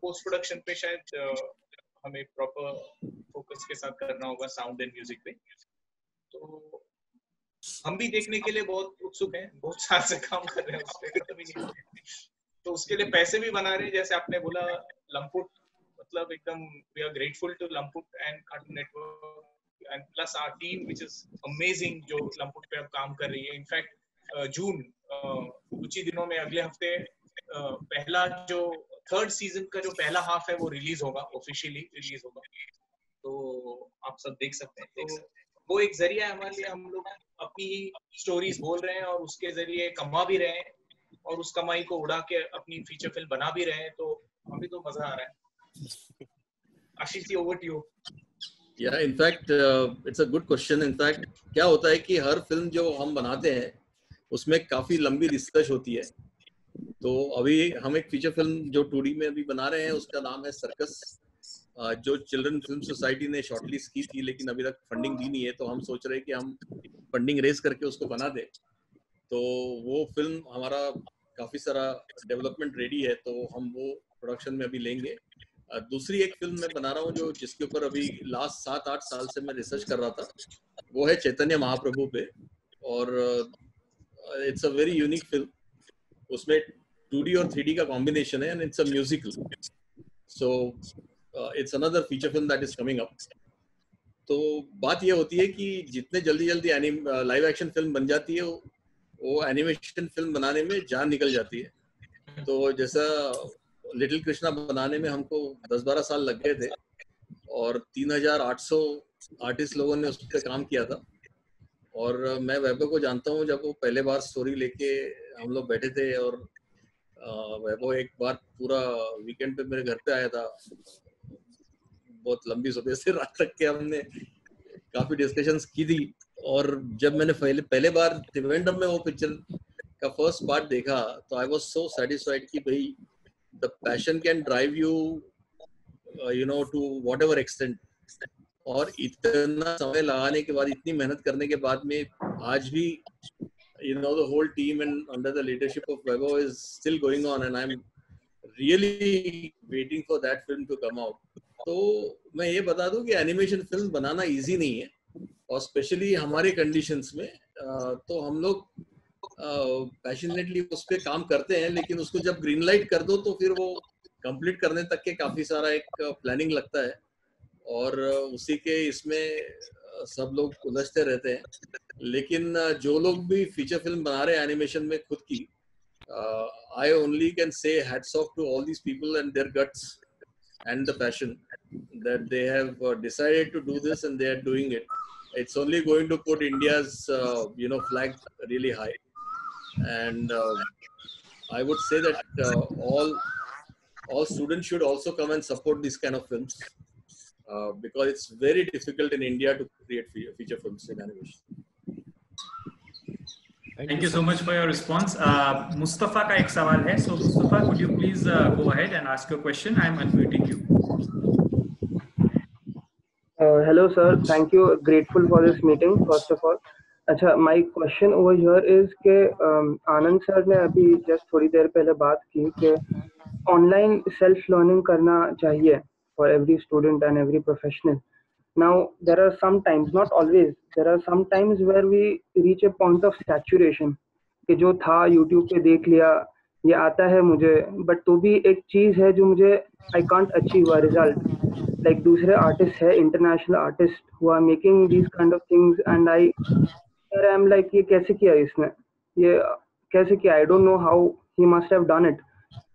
पोस्ट प्रोडक्शन पे शायद हमें प्रॉपर फोकस के साथ करना होगा साउंड एंड म्यूजिक पे. तो हम भी देखने के लिए बहुत उत्सुक हैं, बहुत साल से काम कर रहे हैं उस पे, कभी नहीं होते. तो उसके लिए पैसे भी बना रहे हैं, जैसे आपने बोला लंपुट, मतलब एकदम we are grateful to Lamput and Cartoon Network and plus our team which is amazing जो लंपुट पे अब काम कर रही है. इनफैक्ट जून कुछ ही दिनों में अगले हफ्ते पहला जो थर्ड सीजन का जो पहला हाफ है वो रिलीज होगा, ऑफिशियली रिलीज होगा, तो आप सब देख सकते हैं. वो एक जरिया है हमारे लिए, हम लोग अपनी स्टोरीज बोल रहे हैं और उसके जरिए कमा भी रहे हैं, और उस कमाई को उड़ा के अपनी फीचर फिल्म बना भी रहे हैं, तो अभी तो मजा आ रहा है. Ashish ji, over to you. या in fact it's a good question. In fact क्या होता है कि हर फिल्म जो हम बनाते हैं उसमें काफी लंबी रिसर्च होती है. तो अभी हम एक फीचर फिल्म जो 2D में अभी बना रहे हैं उसका नाम है सर्कस, जो चिल्ड्रन फिल्म सोसाइटी ने शॉर्टलिस्ट की थी लेकिन अभी तक फंडिंग दी नहीं है. तो हम सोच रहे हैं कि हम फंडिंग रेज करके उसको बना दें. तो वो फिल्म हमारा काफी सारा डेवलपमेंट रेडी है, तो हम वो प्रोडक्शन में अभी लेंगे. दूसरी एक फिल्म मैं बना रहा हूँ जो जिसके ऊपर अभी लास्ट 7-8 साल से मैं रिसर्च कर रहा था, वो है चैतन्य महाप्रभु पे, और it's a very unique film. उसमें 2D और 3D का कॉम्बिनेशन है, and it's a musical. So it's another feature film that is coming up. तो बात ये होती है कि जितने जल्दी जल्दी लाइव एक्शन फिल्म बन जाती है, वो एनिमेशन फिल्म बनाने में जान निकल जाती है. तो जैसा लिटिल कृष्णा बनाने में हमको 10-12 साल लग गए थे, और 3800 आर्टिस्ट लोगों ने उस पर काम किया था. और मैं वैभव को जानता हूँ, जब वो पहले बार स्टोरी लेके हम लोग बैठे थे, और वैभव एक बार पूरा वीकेंड पे मेरे घर पे आया था, बहुत लंबी सुबह से रात तक के हमने काफी डिस्कशंस की थी. और जब मैंने पहले बार त्रिवेंद्रम में वो पिक्चर का फर्स्ट पार्ट देखा, तो आई वाज सो सैटिस्फाइड कि भाई the passion can drive you to whatever extent. और इतना समय लगाने के बाद, इतनी मेहनत करने के बाद में, आज भी the whole team and under the leadership of Vaibhav is still going on, and I'm really waiting for that film to come out. तो मैं ये बता दूं कि एनिमेशन फिल्म बनाना इजी नहीं है, और स्पेशली हमारे कंडीशंस में तो हम लोग पैशनेटली उस पर काम करते हैं, लेकिन उसको जब ग्रीन लाइट कर दो तो फिर वो कंप्लीट करने तक के काफी सारा एक प्लानिंग लगता है, और उसी के इसमें सब लोग उलझते रहते हैं. लेकिन जो लोग भी फीचर फिल्म बना रहे हैं एनिमेशन में खुद की, I only can say hats off to all these people and their guts and the passion that they have decided to do this, and they are doing it. It's only going to put India's flag really high, and I would say that all students should also come and support these kind of films because it's very difficult in India to create feature films in animation. Thank you so much for your response. Mustafa का एक सवाल है, so Mustafa, could you please go ahead and ask your question? I am unmuting you. Hello sir, thank you. Grateful for this meeting first of all. अच्छा, my question over here is कि आनंद sir ने अभी just थोड़ी देर पहले बात की कि online self learning करना चाहिए for every student and every professional. Now there are some times, not always, there are some times where we reach a point of saturation कि जो था YouTube पे देख लिया, ये आता है मुझे, बट तो भी एक चीज़ है जो मुझे I can't achieve a result. Like दूसरे आर्टिस्ट है, international artist who are making these kind of things and I am like ये कैसे किया इसने, ये कैसे किया, I don't know how he must have done it.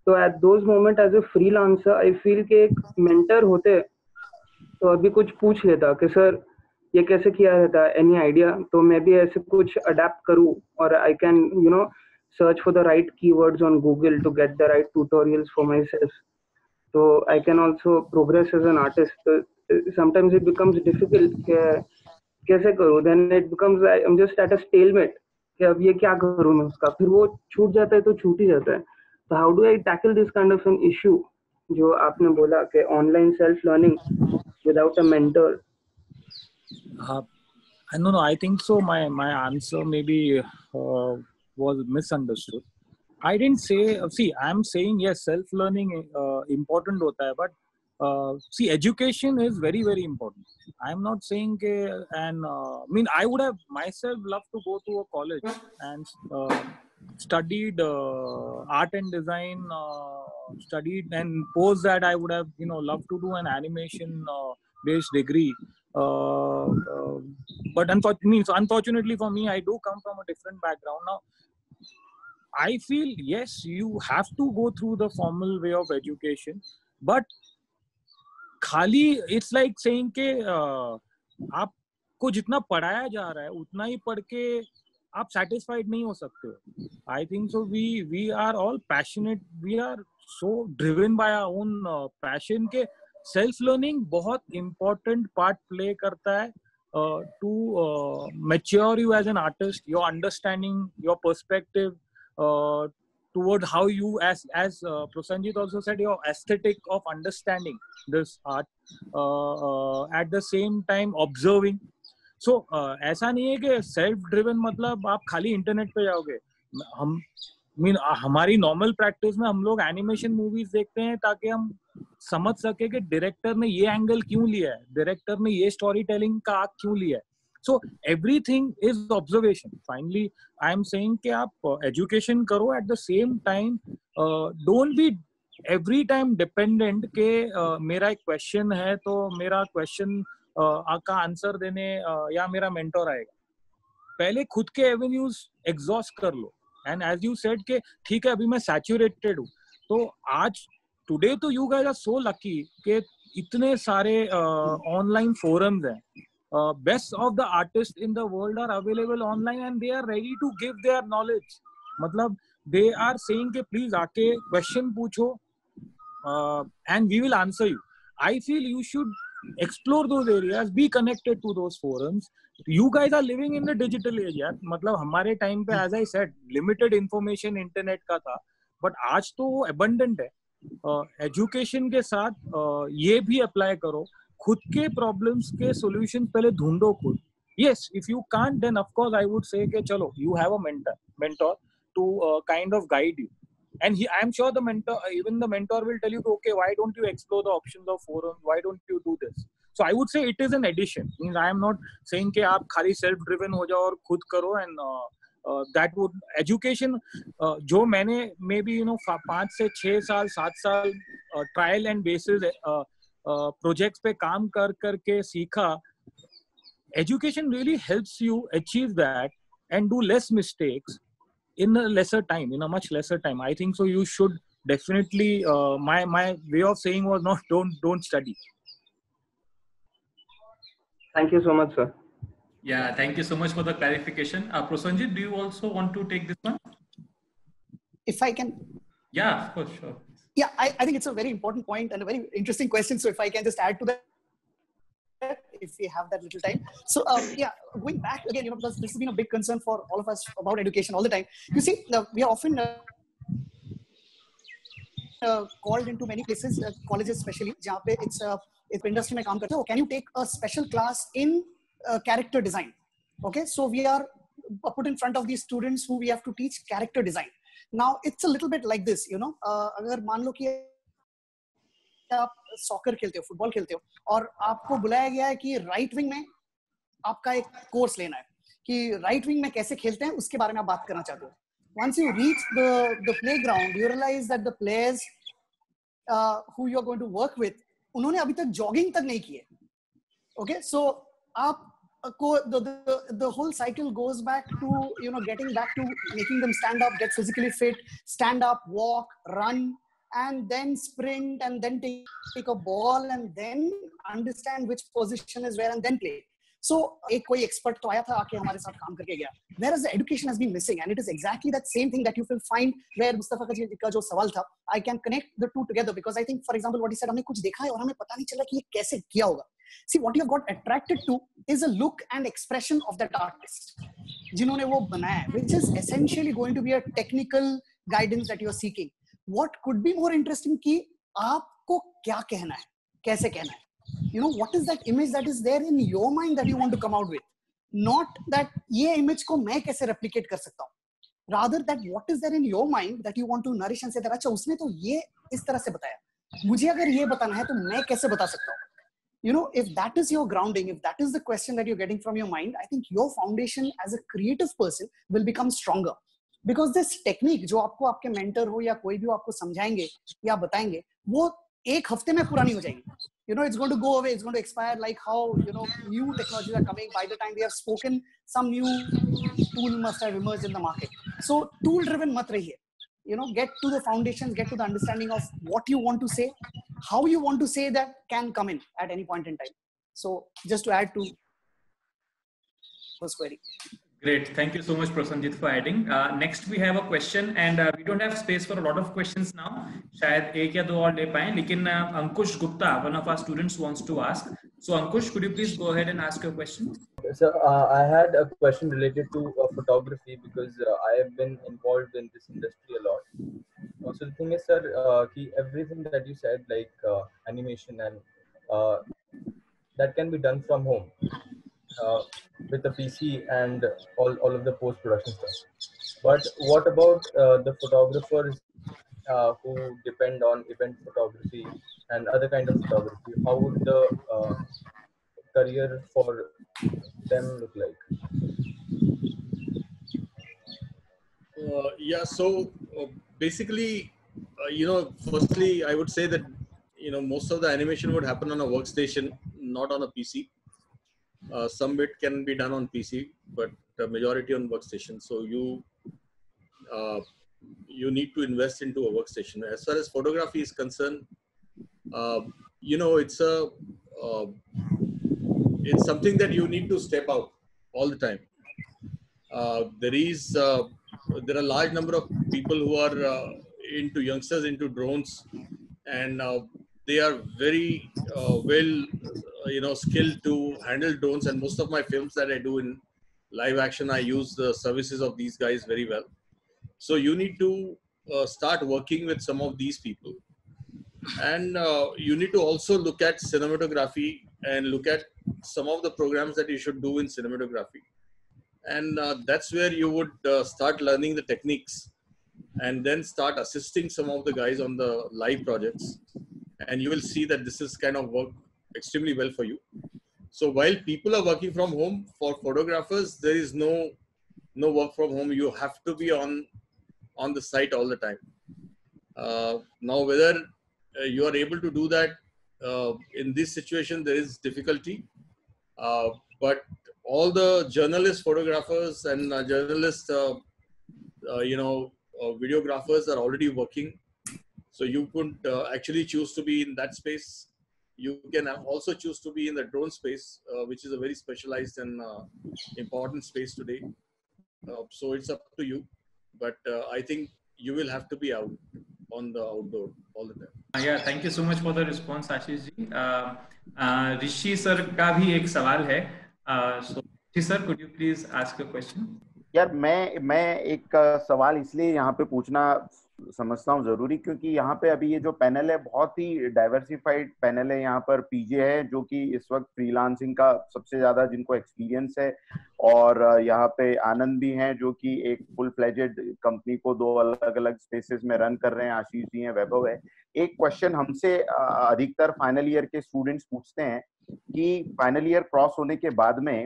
So at those moment as a freelancer I feel कि एक mentor होते तो अभी कुछ पूछ लेता कि सर ये कैसे किया रहता, एनी आइडिया, तो मैं भी ऐसे कुछ अडेप्ट करूँ और I can you know search for the right keywords on Google to get the right tutorials for myself, तो I can also progress as an artist. Sometimes it becomes difficult, कैसे करूँ, then it becomes I am just at a stalemate कि अब ये क्या करूँ मैं उसका, फिर वो छूट जाता है तो छूट ही जाता है. तो how do I tackle this kind of an issue जो आपने बोला कि online self learning without a mentor? I don't know, I think so my answer maybe was misunderstood. I didn't say, see, I'm saying yes, self learning important hota hai, but see, education is very very important. I'm not saying ke, and I mean I would have myself loved to go to a college and studied art and design, studied and post that I would have loved to do an animation based degree, but unfortunately for me, I do come from a different background. Now I feel yes, you have to go through the formal way of education, but khali it's like saying ke aapko jitna padhaya ja raha hai utna hi padh ke आप satisfied नहीं हो सकते हो. I think so. We are all passionate. We are so driven by our own passion. के self learning बहुत important part play करता है to mature you as an artist. Your understanding, your perspective toward how you, as Prasenjit also said, your aesthetic of understanding this art. At the same time, observing. सो ऐसा नहीं है कि self driven मतलब आप खाली internet पे जाओगे. हम मीन हमारी नॉर्मल प्रैक्टिस में हम लोग एनिमेशन मूवीज देखते हैं ताकि हम समझ सके कि डायरेक्टर ने ये एंगल क्यों लिया है, डायरेक्टर ने ये स्टोरी टेलिंग का आर्क क्यों लिया है. So everything is observation. Finally I am saying कि आप एजुकेशन करो, at the same time don't be every time dependent के मेरा एक क्वेश्चन है तो मेरा क्वेश्चन का आंसर देने या मेरा मेंटोर आएगा. पहले खुद के एवेन्यूज एग्जॉस्ट कर लो, एंड एज यू सेड के ठीक है अभी मैं सैचुरेटेड हूँ, तो आज टुडे तो you guys are so lucky के इतने सारे ऑनलाइन फोरम्स हैं. Best of the artist in the world are available online and they are ready to give their knowledge. मतलब दे आर सेइंग के प्लीज आके क्वेश्चन पूछो and we will answer you. I feel you should explore those areas, be connected to those forums. You guys are living in the digital age यार. मतलब हमारे time पे as I said limited information internet का था, but आज तो abundant है. Education के साथ ये भी apply करो, खुद के problems के solution पहले ढूंढो खुद. Yes, if you can't then of course I would say के चलो you have a mentor to kind of guide you. And he, I'm sure the mentor, even the mentor will tell you, okay, why don't you explore the options of forums? Why don't you do this? So I would say it is an addition. I mean, I am not saying that आप खाली self-driven हो जाओ और खुद करो and that would education जो मैंने maybe you know 5 से 6 साल 7 साल trial and basis projects पे काम करके सीखा. Education really helps you achieve that and do less mistakes in a lesser time, in a much lesser time. I think so. You should definitely. My way of saying was not don't study. Thank you so much, sir. Yeah, thank you so much for the clarification. Prasenjit, do you also want to take this one? If I can. Yeah, of course, sure. Yeah, I think it's a very important point and a very interesting question. So if I can just add to that. If we have that little time. So yeah, going back again, you know, because this has been a big concern for all of us about education all the time. You see, we are often called into many places, colleges especially, जहाँ पे it's industry में काम करते हो. Can you take a special class in character design? Okay, so we are put in front of these students who we have to teach character design. Now it's a little bit like this, you know. अगर मान लो कि आप soccer खेलते हो, football खेलते हो और आपको बुलाया गया है कि राइट विंग में आपका एक कोर्स लेना है कि राइट विंग में कैसे खेलते हैं उसके बारे में आप बात करना चाहते हो. Once you reach the playground, you realize that the players who you are going to work with, उन्होंने अभी तक जॉगिंग तक नहीं की है. Okay, so आपको the whole cycle goes back to you know getting back to making them stand up, get physically fit, stand up, walk, run. And then sprint, and then take a ball, and then understand which position is where, and then play. So, कोई expert तो आया था आके हमारे साथ काम करके गया. Whereas the education has been missing, and it is exactly that same thing that you will find where Mustafa का जो सवाल था, I can connect the two together because I think, for example, what he said, हमने कुछ देखा है और हमें पता नहीं चला कि ये कैसे किया होगा. See, what you have got attracted to is a look and expression of that artist, जिन्होंने वो बनाया, which is essentially going to be a technical guidance that you are seeking. What could be more interesting कि आपको क्या कहना है, कैसे कहना है, you know, what is that image that is there in your mind that you want to come out with, not that ये image को मैं कैसे replicate कर सकता हूँ, rather that what is there in your mind that you want to nourish and say that अच्छा उसने तो ये इस तरह से बताया, मुझे अगर ये बताना है तो मैं कैसे बता सकता हूँ, you know, if that is your grounding, if that is the question that you're getting from your mind, I think your foundation as a creative person will become stronger. Because this technique जो आपको आपके mentor हो या कोई भी हो आपको समझाएंगे या बताएंगे वो एक हफ्ते में पुरानी हो जाएगी. You know, it's going to go away, it's going to expire, like how you know new technologies are coming. By the time we have spoken, some new tool must have emerged in the market. So tool-driven मत रहिए. You know, get to the foundations, get to the understanding of what you want to say, how you want to say that can come in at any point in time. So just to add to first query. Great, thank you so much, Prasenjit, for adding. Next, we have a question, and we don't have space for a lot of questions now. शायद एक या दो और ले पाएं, लेकिन Ankush Gupta, one of our students, wants to ask. So, Ankush, could you please go ahead and ask your question? So, I had a question related to photography because I have been involved in this industry a lot. So, the thing is, sir, कि everything that you said, like animation and that can be done from home. With the PC and all of the post production stuff, but what about the photographers who depend on event photography and other kind of photography? How would the career for them look like? Yeah, so basically, you know, firstly, I would say that you know most of the animation would happen on a workstation, not on a PC. Some bit can be done on PC, but majority on workstation. So you need to invest into a workstation. As far as photography is concerned, you know it's something that you need to step out all the time. There are large number of people who are into youngsters into drones, and they are very well. You know, skill to handle drones, and most of my films that I do in live action, I use the services of these guys very well. So you need to start working with some of these people, and you need to also look at cinematography and look at some of the programs that you should do in cinematography, and that's where you would start learning the techniques and then start assisting some of the guys on the live projects. And you will see that this is kind of worked extremely well for you. So while people are working from home, for photographers, there is no work from home. You have to be on the site all the time. Now, whether you are able to do that in this situation, there is difficulty. But all the journalists, photographers, and journalists, videographers are already working. So you could actually choose to be in that space. You can also choose to be in the drone space, which is a very specialized and important space today. So it's up to you. But I think you will have to be out on the outdoor all the time. Yeah, thank you so much for the response, Ashish ji. Rishi sir का भी एक सवाल है. So Rishi sir, could you please ask a question? यार मैं एक सवाल इसलिए यहाँ पे पूछना समझता हूँ जरूरी, क्योंकि यहाँ पे अभी ये जो पैनल है बहुत ही डाइवर्सिफाइड पैनल है. यहाँ पर पीजे है जो कि इस वक्त फ्रीलांसिंग का सबसे ज़्यादा जिनको एक्सपीरियंस है, और यहाँ पे आनंद भी हैं जो कि एक फुल फ्लेजेड कंपनी को दो अलग अलग स्पेसेस में रन कर रहे हैं. आशीष जी हैं, वैभव है. एक क्वेश्चन हमसे अधिकतर फाइनल ईयर के स्टूडेंट्स पूछते हैं कि फाइनल ईयर क्रॉस होने के बाद में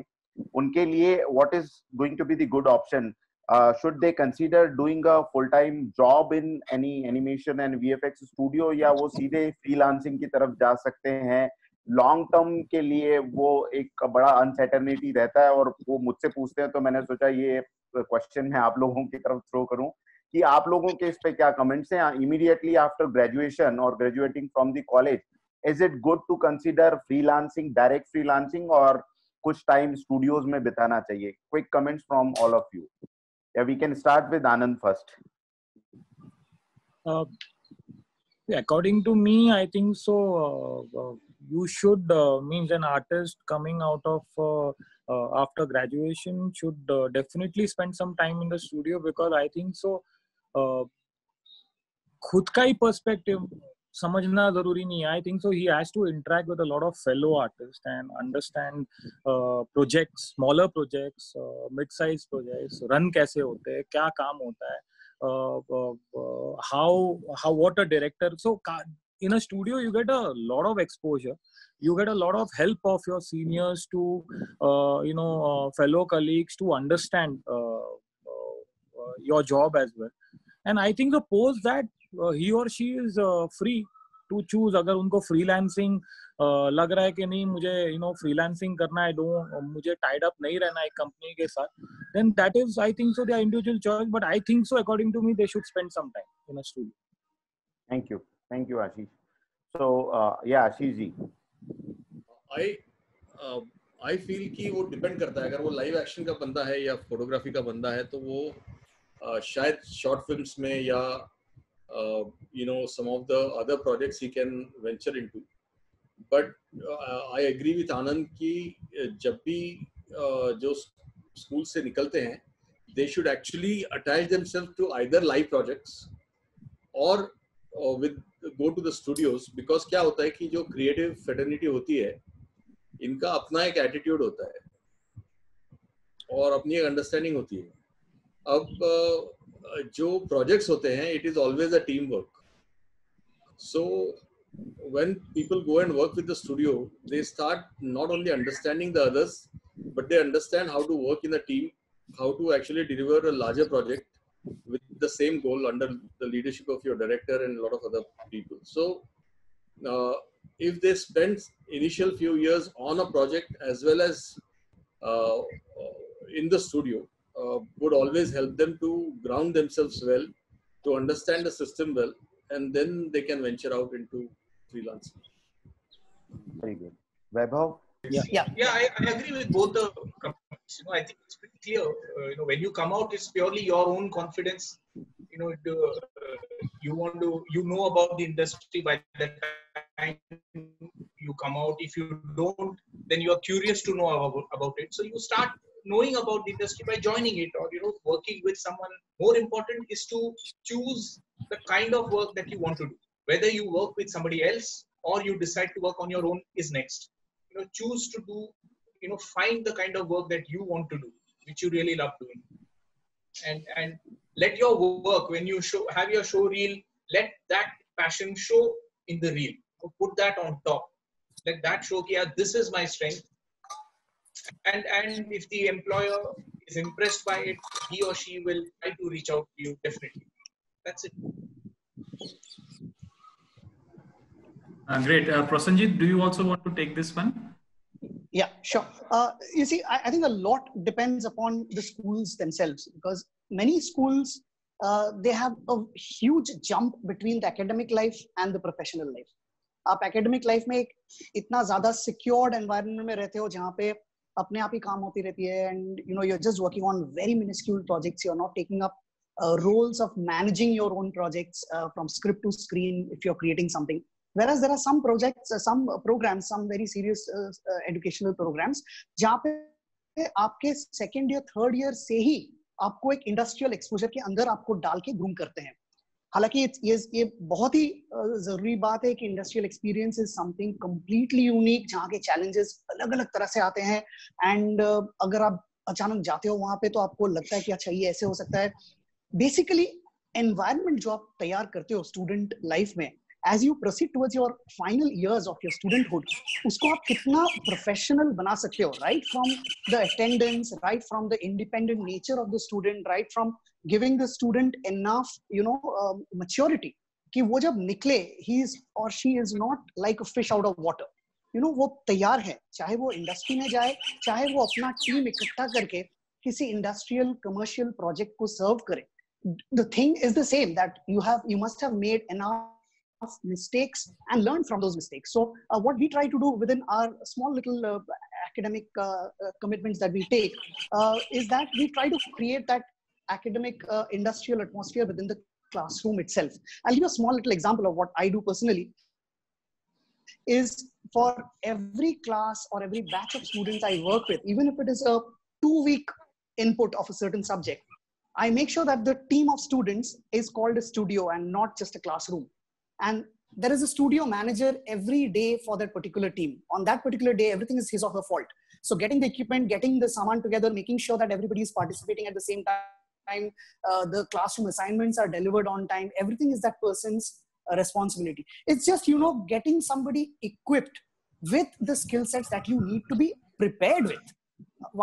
उनके लिए what is going to be the good option. Should they consider doing a full-time job in any animation and VFX studio, या वो सीधे freelancing की तरफ जा सकते हैं? Long term के लिए वो एक बड़ा uncertainty रहता है, और वो मुझसे पूछते हैं तो मैंने सोचा ये क्वेश्चन मैं आप लोगों की तरफ थ्रो करूं कि आप लोगों के इस पे क्या कमेंट्स हैं. Immediately after graduation or graduating from the college, is it good to consider freelancing, direct freelancing, और कुछ time studios में बिताना चाहिए? Quick comments from all of you. Yeah, we can start with Anand first. According to me, I think so. You should means an artist coming out of after graduation should definitely spend some time in the studio, because I think so. खुद का ही perspective समझना जरूरी नहीं है. I think so he has to interact with a lot of fellow artists and understand projects, smaller projects, mid-sized projects. Run कैसे होते हैं, क्या काम होता है, how what a director. So in a studio you get a lot of exposure. You get a lot of help of your seniors to fellow colleagues to understand your job as well. And I think the post that he or she is free to choose. अगर उनको freelancing लग रहा है कि नहीं मुझे freelancing करना है, मुझे tied up नहीं रहना है कंपनी के साथ, then that is I think so their individual choice. But I think so according to me they should spend some time in a studio. Thank you Ashish. So yeah Ashish ji, I feel कि वो depend करता है. अगर वो live action का बंदा है या photography का बंदा है तो वो शायद short films में या some of the other projects he can venture into. But I agree with Anand कि जब भी जो school से निकलते हैं, they should actually attach themselves to either live projects or with go to the studios, because क्या होता है कि जो creative fraternity होती है, इनका अपना एक attitude होता है और अपनी एक understanding होती है. अब जो projects होते हैं, it is always a teamwork. So when people go and work with the studio, they start not only understanding the others, but they understand how to work in a team, how to actually deliver a larger project with the same goal under the leadership of your director and a lot of other people. So if they spend initial few years on a project as well as in the studio, would always help them to ground themselves well, to understand the system well, and then they can venture out into freelancing. Very good, Vaibhav. Yeah. I agree with both the companies. I think it's pretty clear. When you come out, it's purely your own confidence. You want to, about the industry by that time you come out. If you don't, then you are curious to know about it. So you start knowing about the industry by joining it, or working with someone. More important is to choose the kind of work that you want to do. Whether you work with somebody else or you decide to work on your own is next. Choose to do. Find the kind of work that you want to do, which you really love doing, and Let your work, when you have your show reel, let that passion show in the reel. Put that on top. Let that show ki, yeah, this is my strength. And if the employer is impressed by it, he or she will try to reach out to you definitely. That's it. Great. Prasenjit, do you also want to take this one? Yeah, sure. You see, I think a lot depends upon the schools themselves, because many schools, they have a huge jump between the academic life and the professional life. आप academic life में इतना ज़्यादा secured environment में रहते हो जहाँ पे अपने आप ही काम होती रहती है, and you know you're just working on very minuscule projects. You're not taking up roles of managing your own projects from script to screen if you're creating something. Whereas there are some projects, some programs, some very serious educational programs जहाँ पे आपके second year, third year से ही आपको एक industrial exposure के अंदर आपको डाल के groom करते हैं. हालांकि ये बहुत ही जरूरी बात है कि industrial experience is something completely unique, जहाँ के चैलेंजेस अलग अलग तरह से आते हैं, एंड अगर आप अचानक जाते हो वहाँ पे तो आपको लगता है कि अच्छा ये ऐसे हो सकता है. बेसिकली एनवायरनमेंट जो आप तैयार करते हो स्टूडेंट लाइफ में, as you proceed towards your final years of your studenthood, उसको आप कितना प्रोफेशनल बना सकते हो, right from the attendance, right from the independent nature of the student, right from giving the student enough you know maturity कि वो जब निकले ही इज और she is not like a fish out of water, you know वो तैयार है, चाहे वो इंडस्ट्री में जाए, चाहे वो अपना टीम इकट्ठा करके किसी इंडस्ट्रियल कमर्शियल प्रोजेक्ट को सर्व करे. The thing is the same that you must have made enough mistakes and learn from those mistakes. So what we try to do within our small little academic commitments that we take is that we try to create that academic industrial atmosphere within the classroom itself. I'll give a small little example of what I do personally. Is for every class or every batch of students I work with, even if it is a 2-week input of a certain subject, I make sure that the team of students is called a studio and not just a classroom. And there is a studio manager every day for that particular team. On that particular day, everything is his or her fault. So getting the equipment, getting the saman together, making sure that everybody is participating at the same time, the classroom assignments are delivered on time, everything is that person's responsibility. It's just, you know, getting somebody equipped with the skill sets that you need to be prepared with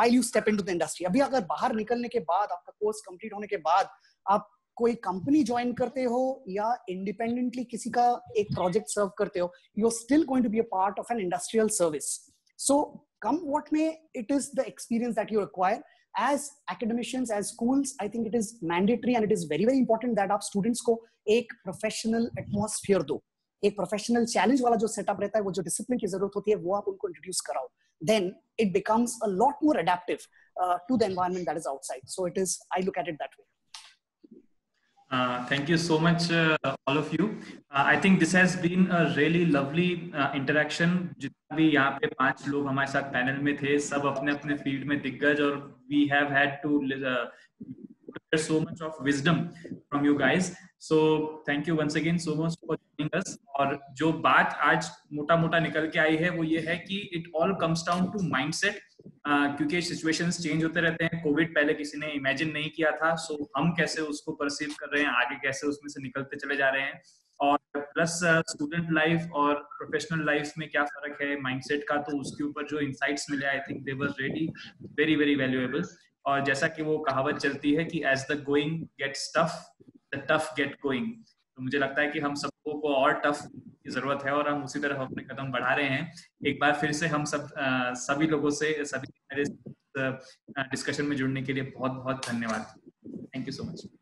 while you step into the industry. Abhi agar bahar nikalne ke baad, aapka course complete hone ke baad, aap कोई company join करते हो या independently किसी का एक project serve करते हो, you are still going to be a part of an industrial service. So come what may, it is the experience that you require as academicians, as schools. I think it is mandatory and it is very very important that आप students को एक professional atmosphere दो, एक professional challenge वाला जो setup रहता है, वो जो डिसिप्लिन की जरूरत होती है वो आप उनको इंट्रोड्यूस कराओ. Then it becomes a lot more adaptive to the environment that is outside. So it is, I look at it that way. Thank you so much, all of you. I think this has been a really lovely interaction. जितना भी यहाँ पे 5 लोग हमारे साथ panel में थे, सब अपने अपने field में दिग्गज, और we have had to hear so much of wisdom from you guys. So thank you once again so much for joining us. और जो बात आज मोटा-मोटा निकल के आई है वो ये है कि it all comes down to mindset. क्योंकि सिचुएशंस चेंज होते रहते हैं. कोविड पहले किसी ने इमेजिन नहीं किया था, सो हम कैसे उसको परसीव कर रहे हैं, आगे कैसे उसमें से निकलते चले जा रहे हैं, और प्लस स्टूडेंट लाइफ और प्रोफेशनल लाइफ में क्या फर्क है माइंडसेट का, तो उसके ऊपर जो इंसाइट्स मिले, I think they were really very very valuable. और जैसा कि वो कहावत चलती है कि as the going gets tough, the tough get going, तो मुझे लगता है कि हम सबको को और टफ की जरूरत है और हम उसी तरह अपने कदम बढ़ा रहे हैं. एक बार फिर से हम सभी लोगों से, सभी डिस्कशन में जुड़ने के लिए बहुत बहुत धन्यवाद. Thank you so much.